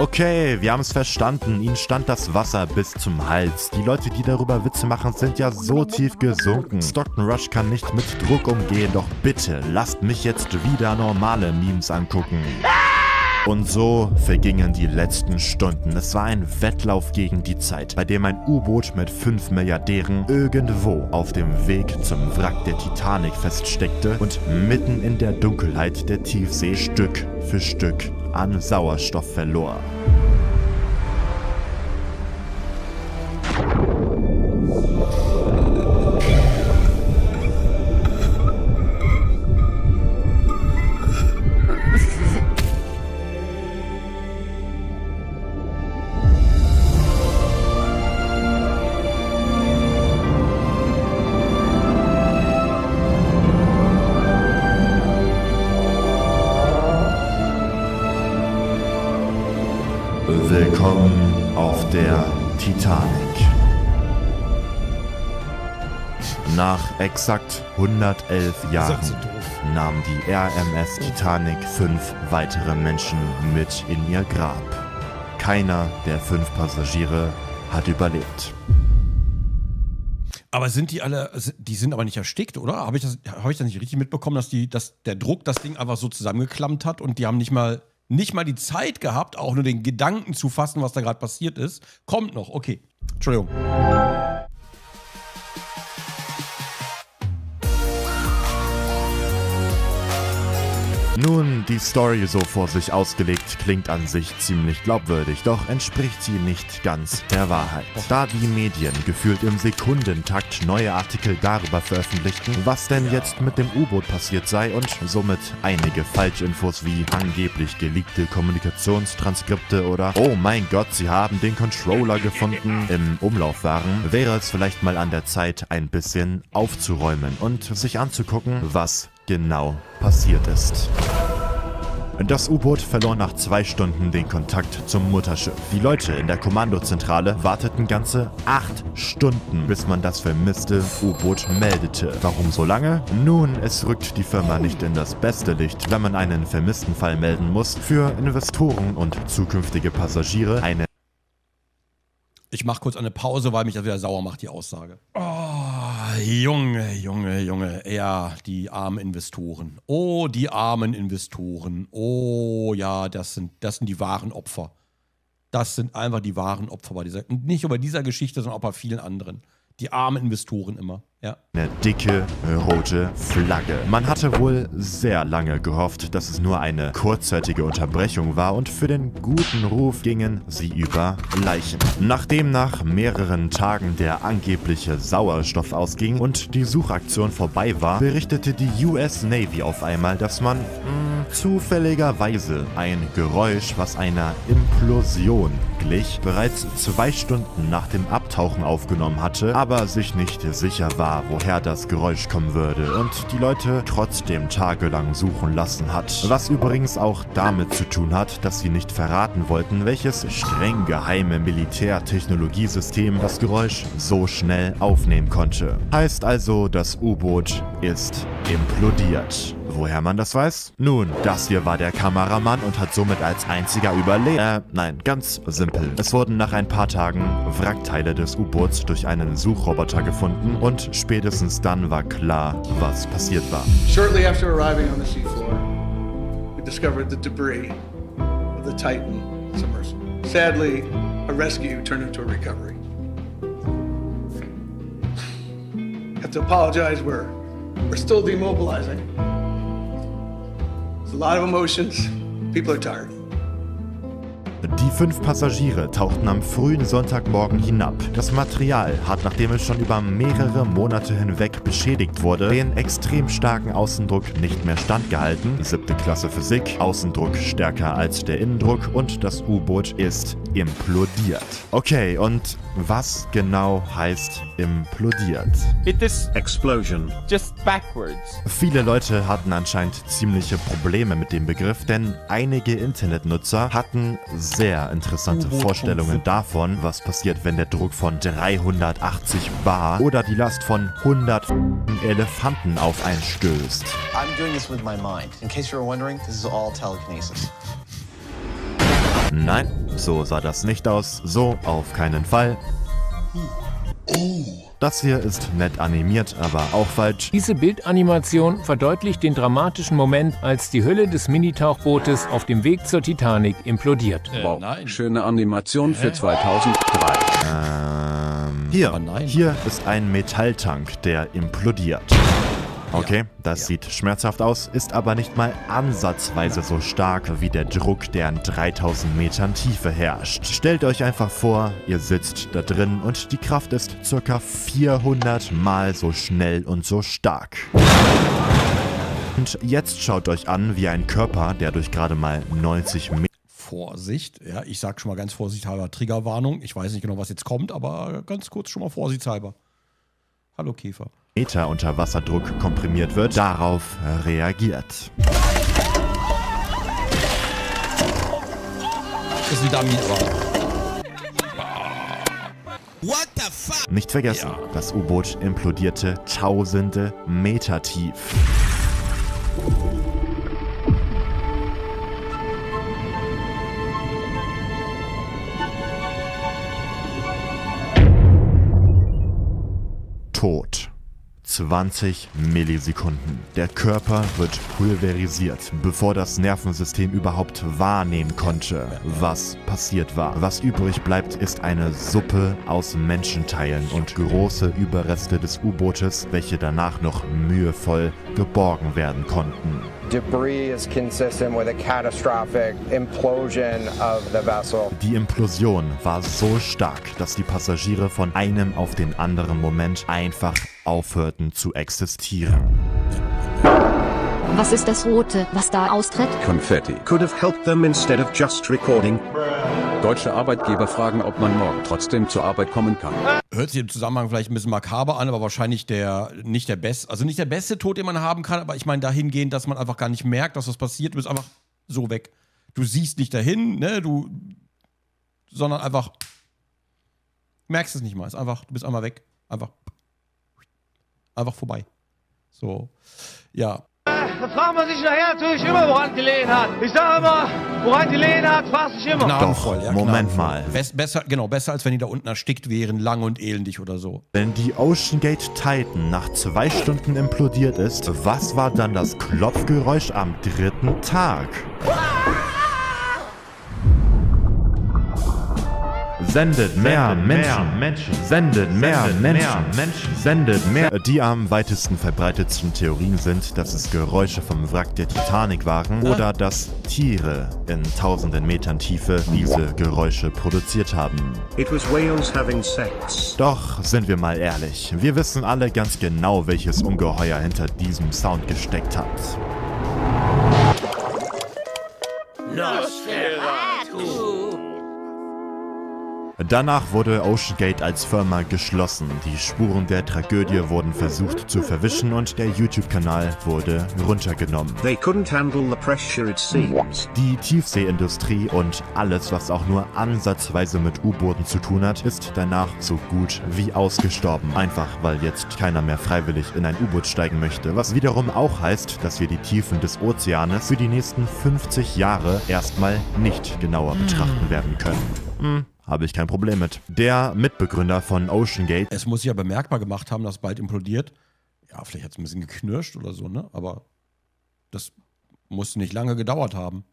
Okay, wir haben es verstanden. Ihnen stand das Wasser bis zum Hals. Die Leute, die darüber Witze machen, sind ja so tief gesunken. Stockton Rush kann nicht mit Druck umgehen, doch bitte lasst mich jetzt wieder normale Memes angucken. Und so vergingen die letzten Stunden. Es war ein Wettlauf gegen die Zeit, bei dem ein U-Boot mit 5 Milliardären irgendwo auf dem Weg zum Wrack der Titanic feststeckte und mitten in der Dunkelheit der Tiefsee Stück für Stück an Sauerstoff verlor. Willkommen auf der Titanic. Nach exakt 111 Jahren nahm die RMS Titanic 5 weitere Menschen mit in ihr Grab. Keiner der 5 Passagiere hat überlebt. Aber sind die alle, die sind aber nicht erstickt, oder? Hab ich das nicht richtig mitbekommen, dass der Druck das Ding einfach so zusammengeklammt hat und die haben nicht mal die Zeit gehabt, auch nur den Gedanken zu fassen, was da gerade passiert ist. Kommt noch, okay. Entschuldigung. Nun, die Story so vor sich ausgelegt klingt an sich ziemlich glaubwürdig, doch entspricht sie nicht ganz der Wahrheit. Da die Medien gefühlt im Sekundentakt neue Artikel darüber veröffentlichten, was denn jetzt mit dem U-Boot passiert sei und somit einige Falschinfos wie angeblich geleakte Kommunikationstranskripte oder oh mein Gott, sie haben den Controller gefunden im Umlauf waren, wäre es vielleicht mal an der Zeit, ein bisschen aufzuräumen und sich anzugucken, was genau passiert ist. Das U-Boot verlor nach 2 Stunden den Kontakt zum Mutterschiff. Die Leute in der Kommandozentrale warteten ganze 8 Stunden, bis man das vermisste U-Boot meldete. Warum so lange? Nun, es rückt die Firma nicht in das beste Licht, wenn man einen vermissten Fall melden muss, für Investoren und zukünftige Passagiere eine Ich mache kurz eine Pause, weil mich das wieder sauer macht, die Aussage. Oh, Junge, Junge, Junge. Ja, die armen Investoren. Oh, die armen Investoren. Oh, ja, das sind die wahren Opfer. Das sind einfach die wahren Opfer bei dieser, nicht nur bei dieser Geschichte, sondern auch bei vielen anderen. Die armen Investoren immer, ja. Eine dicke rote Flagge. Man hatte wohl sehr lange gehofft, dass es nur eine kurzzeitige Unterbrechung war, und für den guten Ruf gingen sie über Leichen. Nachdem nach mehreren Tagen der angebliche Sauerstoff ausging und die Suchaktion vorbei war, berichtete die US Navy auf einmal, dass man zufälligerweise ein Geräusch, was einer Implosion glich, bereits 2 Stunden nach dem Abtauchen aufgenommen hatte, aber sich nicht sicher war, woher das Geräusch kommen würde und die Leute trotzdem tagelang suchen lassen hat. Was übrigens auch damit zu tun hat, dass sie nicht verraten wollten, welches streng geheime Militärtechnologiesystem das Geräusch so schnell aufnehmen konnte. Heißt also, das U-Boot ist implodiert. Woher man das weiß? Nun, das hier war der Kameramann und hat somit als einziger überlebt. Nein, ganz simpel. Es wurden nach ein paar Tagen Wrackteile des U-Boots durch einen Suchroboter gefunden und spätestens dann war klar, was passiert war. Shortly after arriving on the seafloor, we discovered the debris of the Titan submersible. Sadly, a rescue turned into a recovery. I have to apologize, we're still demobilizing. A lot of emotions. People are tired. Die 5 Passagiere tauchten am frühen Sonntagmorgen hinab. Das Material hat, nachdem es schon über mehrere Monate hinweg beschädigt wurde, den extrem starken Außendruck nicht mehr standgehalten. 7. Klasse Physik, Außendruck stärker als der Innendruck und das U-Boot ist implodiert. Okay, und was genau heißt implodiert? With this explosion, just backwards. Viele Leute hatten anscheinend ziemliche Probleme mit dem Begriff, denn einige Internetnutzer hatten sehr interessante Vorstellungen davon, was passiert, wenn der Druck von 380 Bar oder die Last von 100 Elefanten auf einen stößt. I'm doing this with my mind. In case you're wondering, this is all telekinesis. Nein, so sah das nicht aus. So auf keinen Fall. Das hier ist nett animiert, aber auch falsch. Diese Bildanimation verdeutlicht den dramatischen Moment, als die Hülle des Mini-Tauchbootes auf dem Weg zur Titanic implodiert. Wow, schöne Animation für 2003. Hier ist ein Metalltank, der implodiert. Okay, das sieht schmerzhaft aus, ist aber nicht mal ansatzweise so stark wie der Druck, der an 3000 Metern Tiefe herrscht. Stellt euch einfach vor, ihr sitzt da drin und die Kraft ist ca. 400 Mal so schnell und so stark. Und jetzt schaut euch an, wie ein Körper, der durch gerade mal 90 Meter... Vorsicht, ja, ich sag schon mal ganz vorsichtshalber Triggerwarnung. Ich weiß nicht genau, was jetzt kommt, aber ganz kurz schon mal vorsichtshalber. Hallo Käfer. Meter unter Wasserdruck komprimiert wird, darauf reagiert. Ist ein Dummy, What the fuck? Nicht vergessen, das U-Boot implodierte tausende Meter tief. Tot. 20 Millisekunden. Der Körper wird pulverisiert, bevor das Nervensystem überhaupt wahrnehmen konnte, was passiert war. Was übrig bleibt, ist eine Suppe aus Menschenteilen und große Überreste des U-Bootes, welche danach noch mühevoll geborgen werden konnten. Die Implosion war so stark, dass die Passagiere von einem auf den anderen Moment einfach aufhörten zu existieren. Was ist das Rote, was da austritt? Konfetti. Could have helped them instead of just recording. Deutsche Arbeitgeber fragen, ob man morgen trotzdem zur Arbeit kommen kann. Hört sich im Zusammenhang vielleicht ein bisschen makaber an, aber wahrscheinlich nicht der beste Tod, den man haben kann, aber ich meine dahingehend, dass man einfach gar nicht merkt, dass was passiert, du bist einfach so weg. Du siehst nicht dahin, ne, sondern einfach merkst es nicht mal, ist einfach, du bist einmal weg, einfach vorbei. So, ja. Da fragt man sich nachher natürlich immer, woran gelegen hat. Ich sage immer... Woran die Lehne hat, war es nicht immer. Na, doch, voll, ja, Moment mal. Besser, als wenn die da unten erstickt wären, lang und elendig oder so. Wenn die OceanGate Titan nach 2 Stunden implodiert ist, was war dann das Klopfgeräusch am 3. Tag? Sendet mehr Menschen, sendet mehr Menschen, sendet mehr. Die am weitesten verbreitetsten Theorien sind, dass es Geräusche vom Wrack der Titanic waren oder dass Tiere in tausenden Metern Tiefe diese Geräusche produziert haben. It was whales having sex. Doch, sind wir mal ehrlich, wir wissen alle ganz genau, welches Ungeheuer hinter diesem Sound gesteckt hat. Nosferatu. Danach wurde OceanGate als Firma geschlossen, die Spuren der Tragödie wurden versucht zu verwischen und der YouTube-Kanal wurde runtergenommen. They couldn't handle the pressure, it seems. Die Tiefseeindustrie und alles, was auch nur ansatzweise mit U-Booten zu tun hat, ist danach so gut wie ausgestorben. Einfach weil jetzt keiner mehr freiwillig in ein U-Boot steigen möchte, was wiederum auch heißt, dass wir die Tiefen des Ozeanes für die nächsten 50 Jahre erstmal nicht genauer betrachten werden können. Habe ich kein Problem mit. Der Mitbegründer von OceanGate. Es muss sich ja bemerkbar gemacht haben, dass bald implodiert. Ja, vielleicht hat es ein bisschen geknirscht oder so, ne? Aber das muss nicht lange gedauert haben.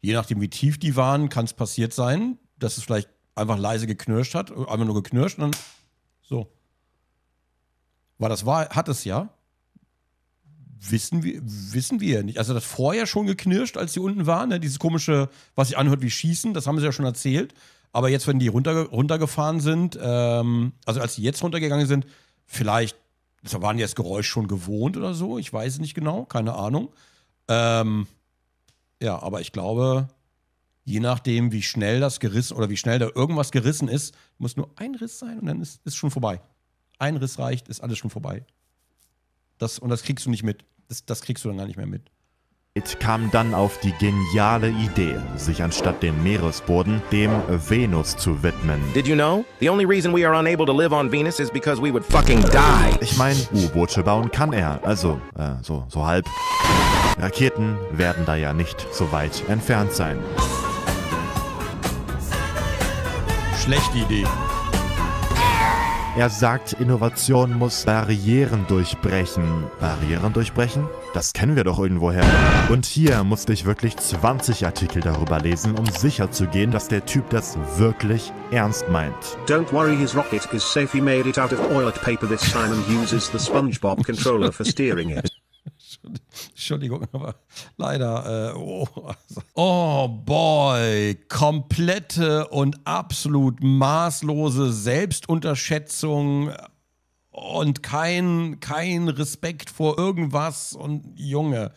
Je nachdem, wie tief die waren, kann es passiert sein, dass es vielleicht einfach leise geknirscht hat. Einfach nur geknirscht und dann so. Weil das war, hat es ja. Wissen wir nicht. Also das hat vorher schon geknirscht, als die unten waren. Ne? Dieses komische, was sich anhört wie Schießen, das haben sie ja schon erzählt. Aber jetzt, wenn die runtergefahren sind, also als die jetzt runtergegangen sind, vielleicht waren die das Geräusch schon gewohnt oder so. Ich weiß es nicht genau, keine Ahnung. Ja, aber ich glaube, je nachdem, wie schnell das gerissen oder wie schnell da irgendwas gerissen ist, muss nur ein Riss sein und dann ist schon vorbei. Ein Riss reicht, ist alles schon vorbei. Das kriegst du nicht mit. Das kriegst du dann gar nicht mehr mit. Es kam dann auf die geniale Idee, sich anstatt dem Meeresboden dem Venus zu widmen. Did you know? The only reason we are unable to live on Venus is because we would fucking die. Ich meine, U-Boote bauen kann er, also so halb. Raketen werden da ja nicht so weit entfernt sein. Schlechte Idee. Er sagt, Innovation muss Barrieren durchbrechen. Barrieren durchbrechen? Das kennen wir doch irgendwoher. Und hier musste ich wirklich 20 Artikel darüber lesen, um sicher zu gehen, dass der Typ das wirklich ernst meint. Don't worry, his rocket is safe. He made it out of oiled paper this time and uses the SpongeBob controller for steering it. Entschuldigung, aber leider. Oh boy, komplette und absolut maßlose Selbstunterschätzung und kein Respekt vor irgendwas und Junge.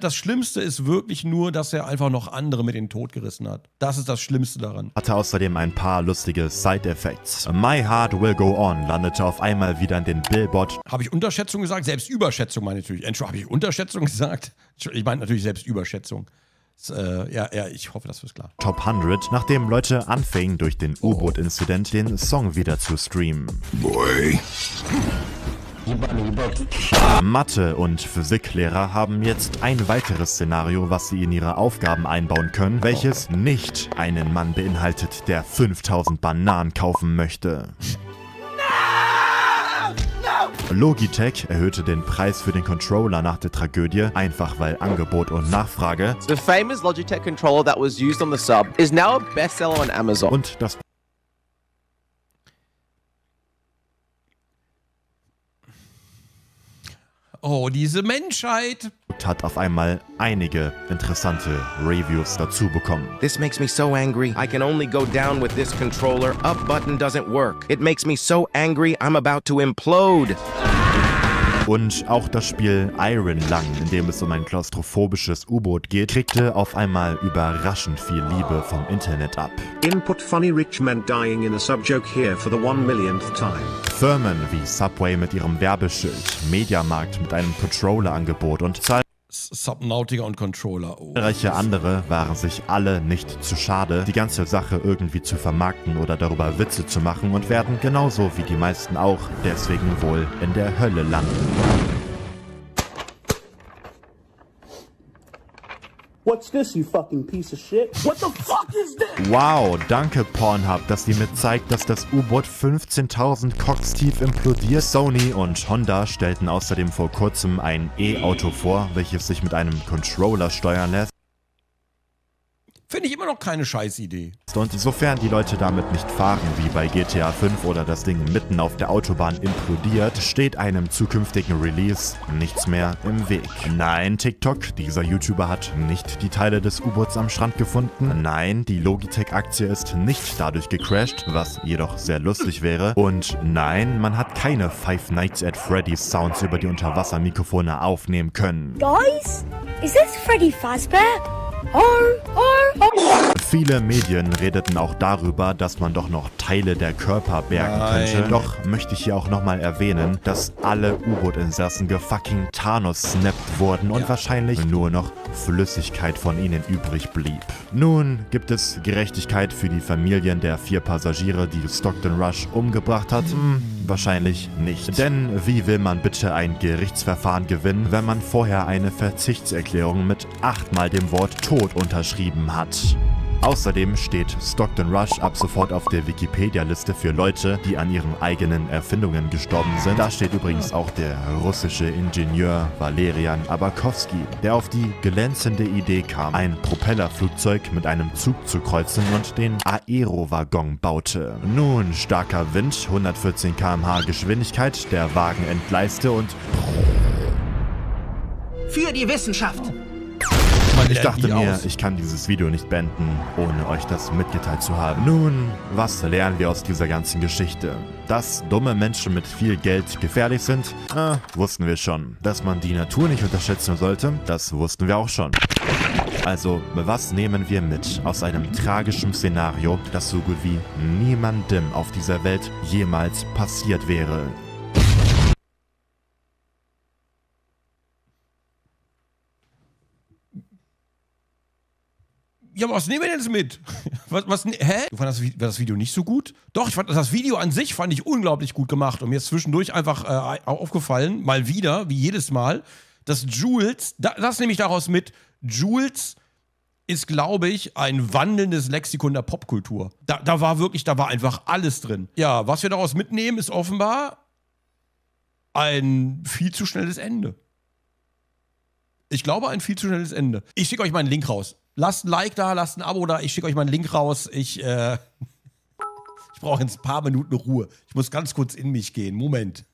Das Schlimmste ist wirklich nur, dass er einfach noch andere mit in den Tod gerissen hat. Das ist das Schlimmste daran. Hatte außerdem ein paar lustige Side-Effects. My Heart Will Go On landete auf einmal wieder in den Billboard. Habe ich Unterschätzung gesagt? Selbstüberschätzung meine ich natürlich. Entschuldigung, habe ich Unterschätzung gesagt? Ich meine natürlich Selbstüberschätzung. Ja, ich hoffe, das wird klar. Top 100, nachdem Leute anfingen, durch den U-Boot-Incident den Song wieder zu streamen. Boy. Mathe- und Physiklehrer haben jetzt ein weiteres Szenario, was sie in ihre Aufgaben einbauen können, welches nicht einen Mann beinhaltet, der 5000 Bananen kaufen möchte. Logitech erhöhte den Preis für den Controller nach der Tragödie, einfach weil Angebot und Nachfrage. The famous Logitech controller that was used on the sub is now a bestseller on Amazon. Und das diese Menschheit hat auf einmal einige interessante Reviews dazu bekommen. This makes me so angry. I can only go down with this controller. Up button doesn't work. It makes me so angry. I'm about to implode. Und auch das Spiel Iron Lung, in dem es um ein klaustrophobisches U-Boot geht, kriegte auf einmal überraschend viel Liebe vom Internet ab. Input funny rich man dying in a subjoke here for the 1 millionth time. Firmen wie Subway mit ihrem Werbeschild, Mediamarkt mit einem Controller-Angebot und Subnautica und Controller. Zahlreiche andere waren sich alle nicht zu schade, die ganze Sache irgendwie zu vermarkten oder darüber Witze zu machen und werden genauso wie die meisten auch deswegen wohl in der Hölle landen. What's this, you fucking piece of shit? What the fuck is this? Wow, danke Pornhub, dass ihr mir zeigt, dass das U-Boot 15.000 Cox tief implodiert. Sony und Honda stellten außerdem vor kurzem ein E-Auto vor, welches sich mit einem Controller steuern lässt. Finde ich immer noch keine Scheißidee. Und sofern die Leute damit nicht fahren, wie bei GTA 5 oder das Ding mitten auf der Autobahn implodiert, steht einem zukünftigen Release nichts mehr im Weg. Nein, TikTok, dieser YouTuber hat nicht die Teile des U-Boots am Strand gefunden. Nein, die Logitech-Aktie ist nicht dadurch gecrashed, was jedoch sehr lustig wäre. Und nein, man hat keine Five Nights at Freddy's Sounds über die Unterwassermikrofone aufnehmen können. Guys, is this Freddy Fazbear? Viele Medien redeten auch darüber, dass man doch noch Teile der Körper bergen könnte. Doch möchte ich hier auch nochmal erwähnen, dass alle U-Boot-Insassen gefucking Thanos-snapped wurden und wahrscheinlich nur noch Flüssigkeit von ihnen übrig blieb. Nun gibt es Gerechtigkeit für die Familien der 4 Passagiere, die Stockton Rush umgebracht hat? Wahrscheinlich nicht. Denn wie will man bitte ein Gerichtsverfahren gewinnen, wenn man vorher eine Verzichtserklärung mit 8-mal dem Wort Tod unterschrieben hat? Außerdem steht Stockton Rush ab sofort auf der Wikipedia-Liste für Leute, die an ihren eigenen Erfindungen gestorben sind. Da steht übrigens auch der russische Ingenieur Valerian Abakovsky, der auf die glänzende Idee kam, ein Propellerflugzeug mit einem Zug zu kreuzen und den Aero-Waggon baute. Nun, starker Wind, 114 km/h Geschwindigkeit, der Wagen entgleiste und... Für die Wissenschaft! Ich dachte mir, ich kann dieses Video nicht beenden, ohne euch das mitgeteilt zu haben. Nun, was lernen wir aus dieser ganzen Geschichte? Dass dumme Menschen mit viel Geld gefährlich sind, wussten wir schon. Dass man die Natur nicht unterschätzen sollte, das wussten wir auch schon. Also, was nehmen wir mit aus einem tragischen Szenario, das so gut wie niemandem auf dieser Welt jemals passiert wäre? Ja, aber was nehmen wir denn jetzt mit? Hä? Du fandest das Video nicht so gut? Doch, ich fand das Video an sich unglaublich gut gemacht. Und mir ist zwischendurch einfach aufgefallen, mal wieder, wie jedes Mal, dass Jules, das nehme ich daraus mit, Jules ist, glaube ich, ein wandelndes Lexikon der Popkultur. Da war einfach alles drin. Ja, was wir daraus mitnehmen, ist offenbar ein viel zu schnelles Ende. Ich glaube, ein viel zu schnelles Ende. Ich schicke euch mal einen Link raus. Lasst ein Like da, lasst ein Abo da, ich schicke euch mal einen Link raus. Ich brauche jetzt ein paar Minuten Ruhe. Ich muss ganz kurz in mich gehen. Moment.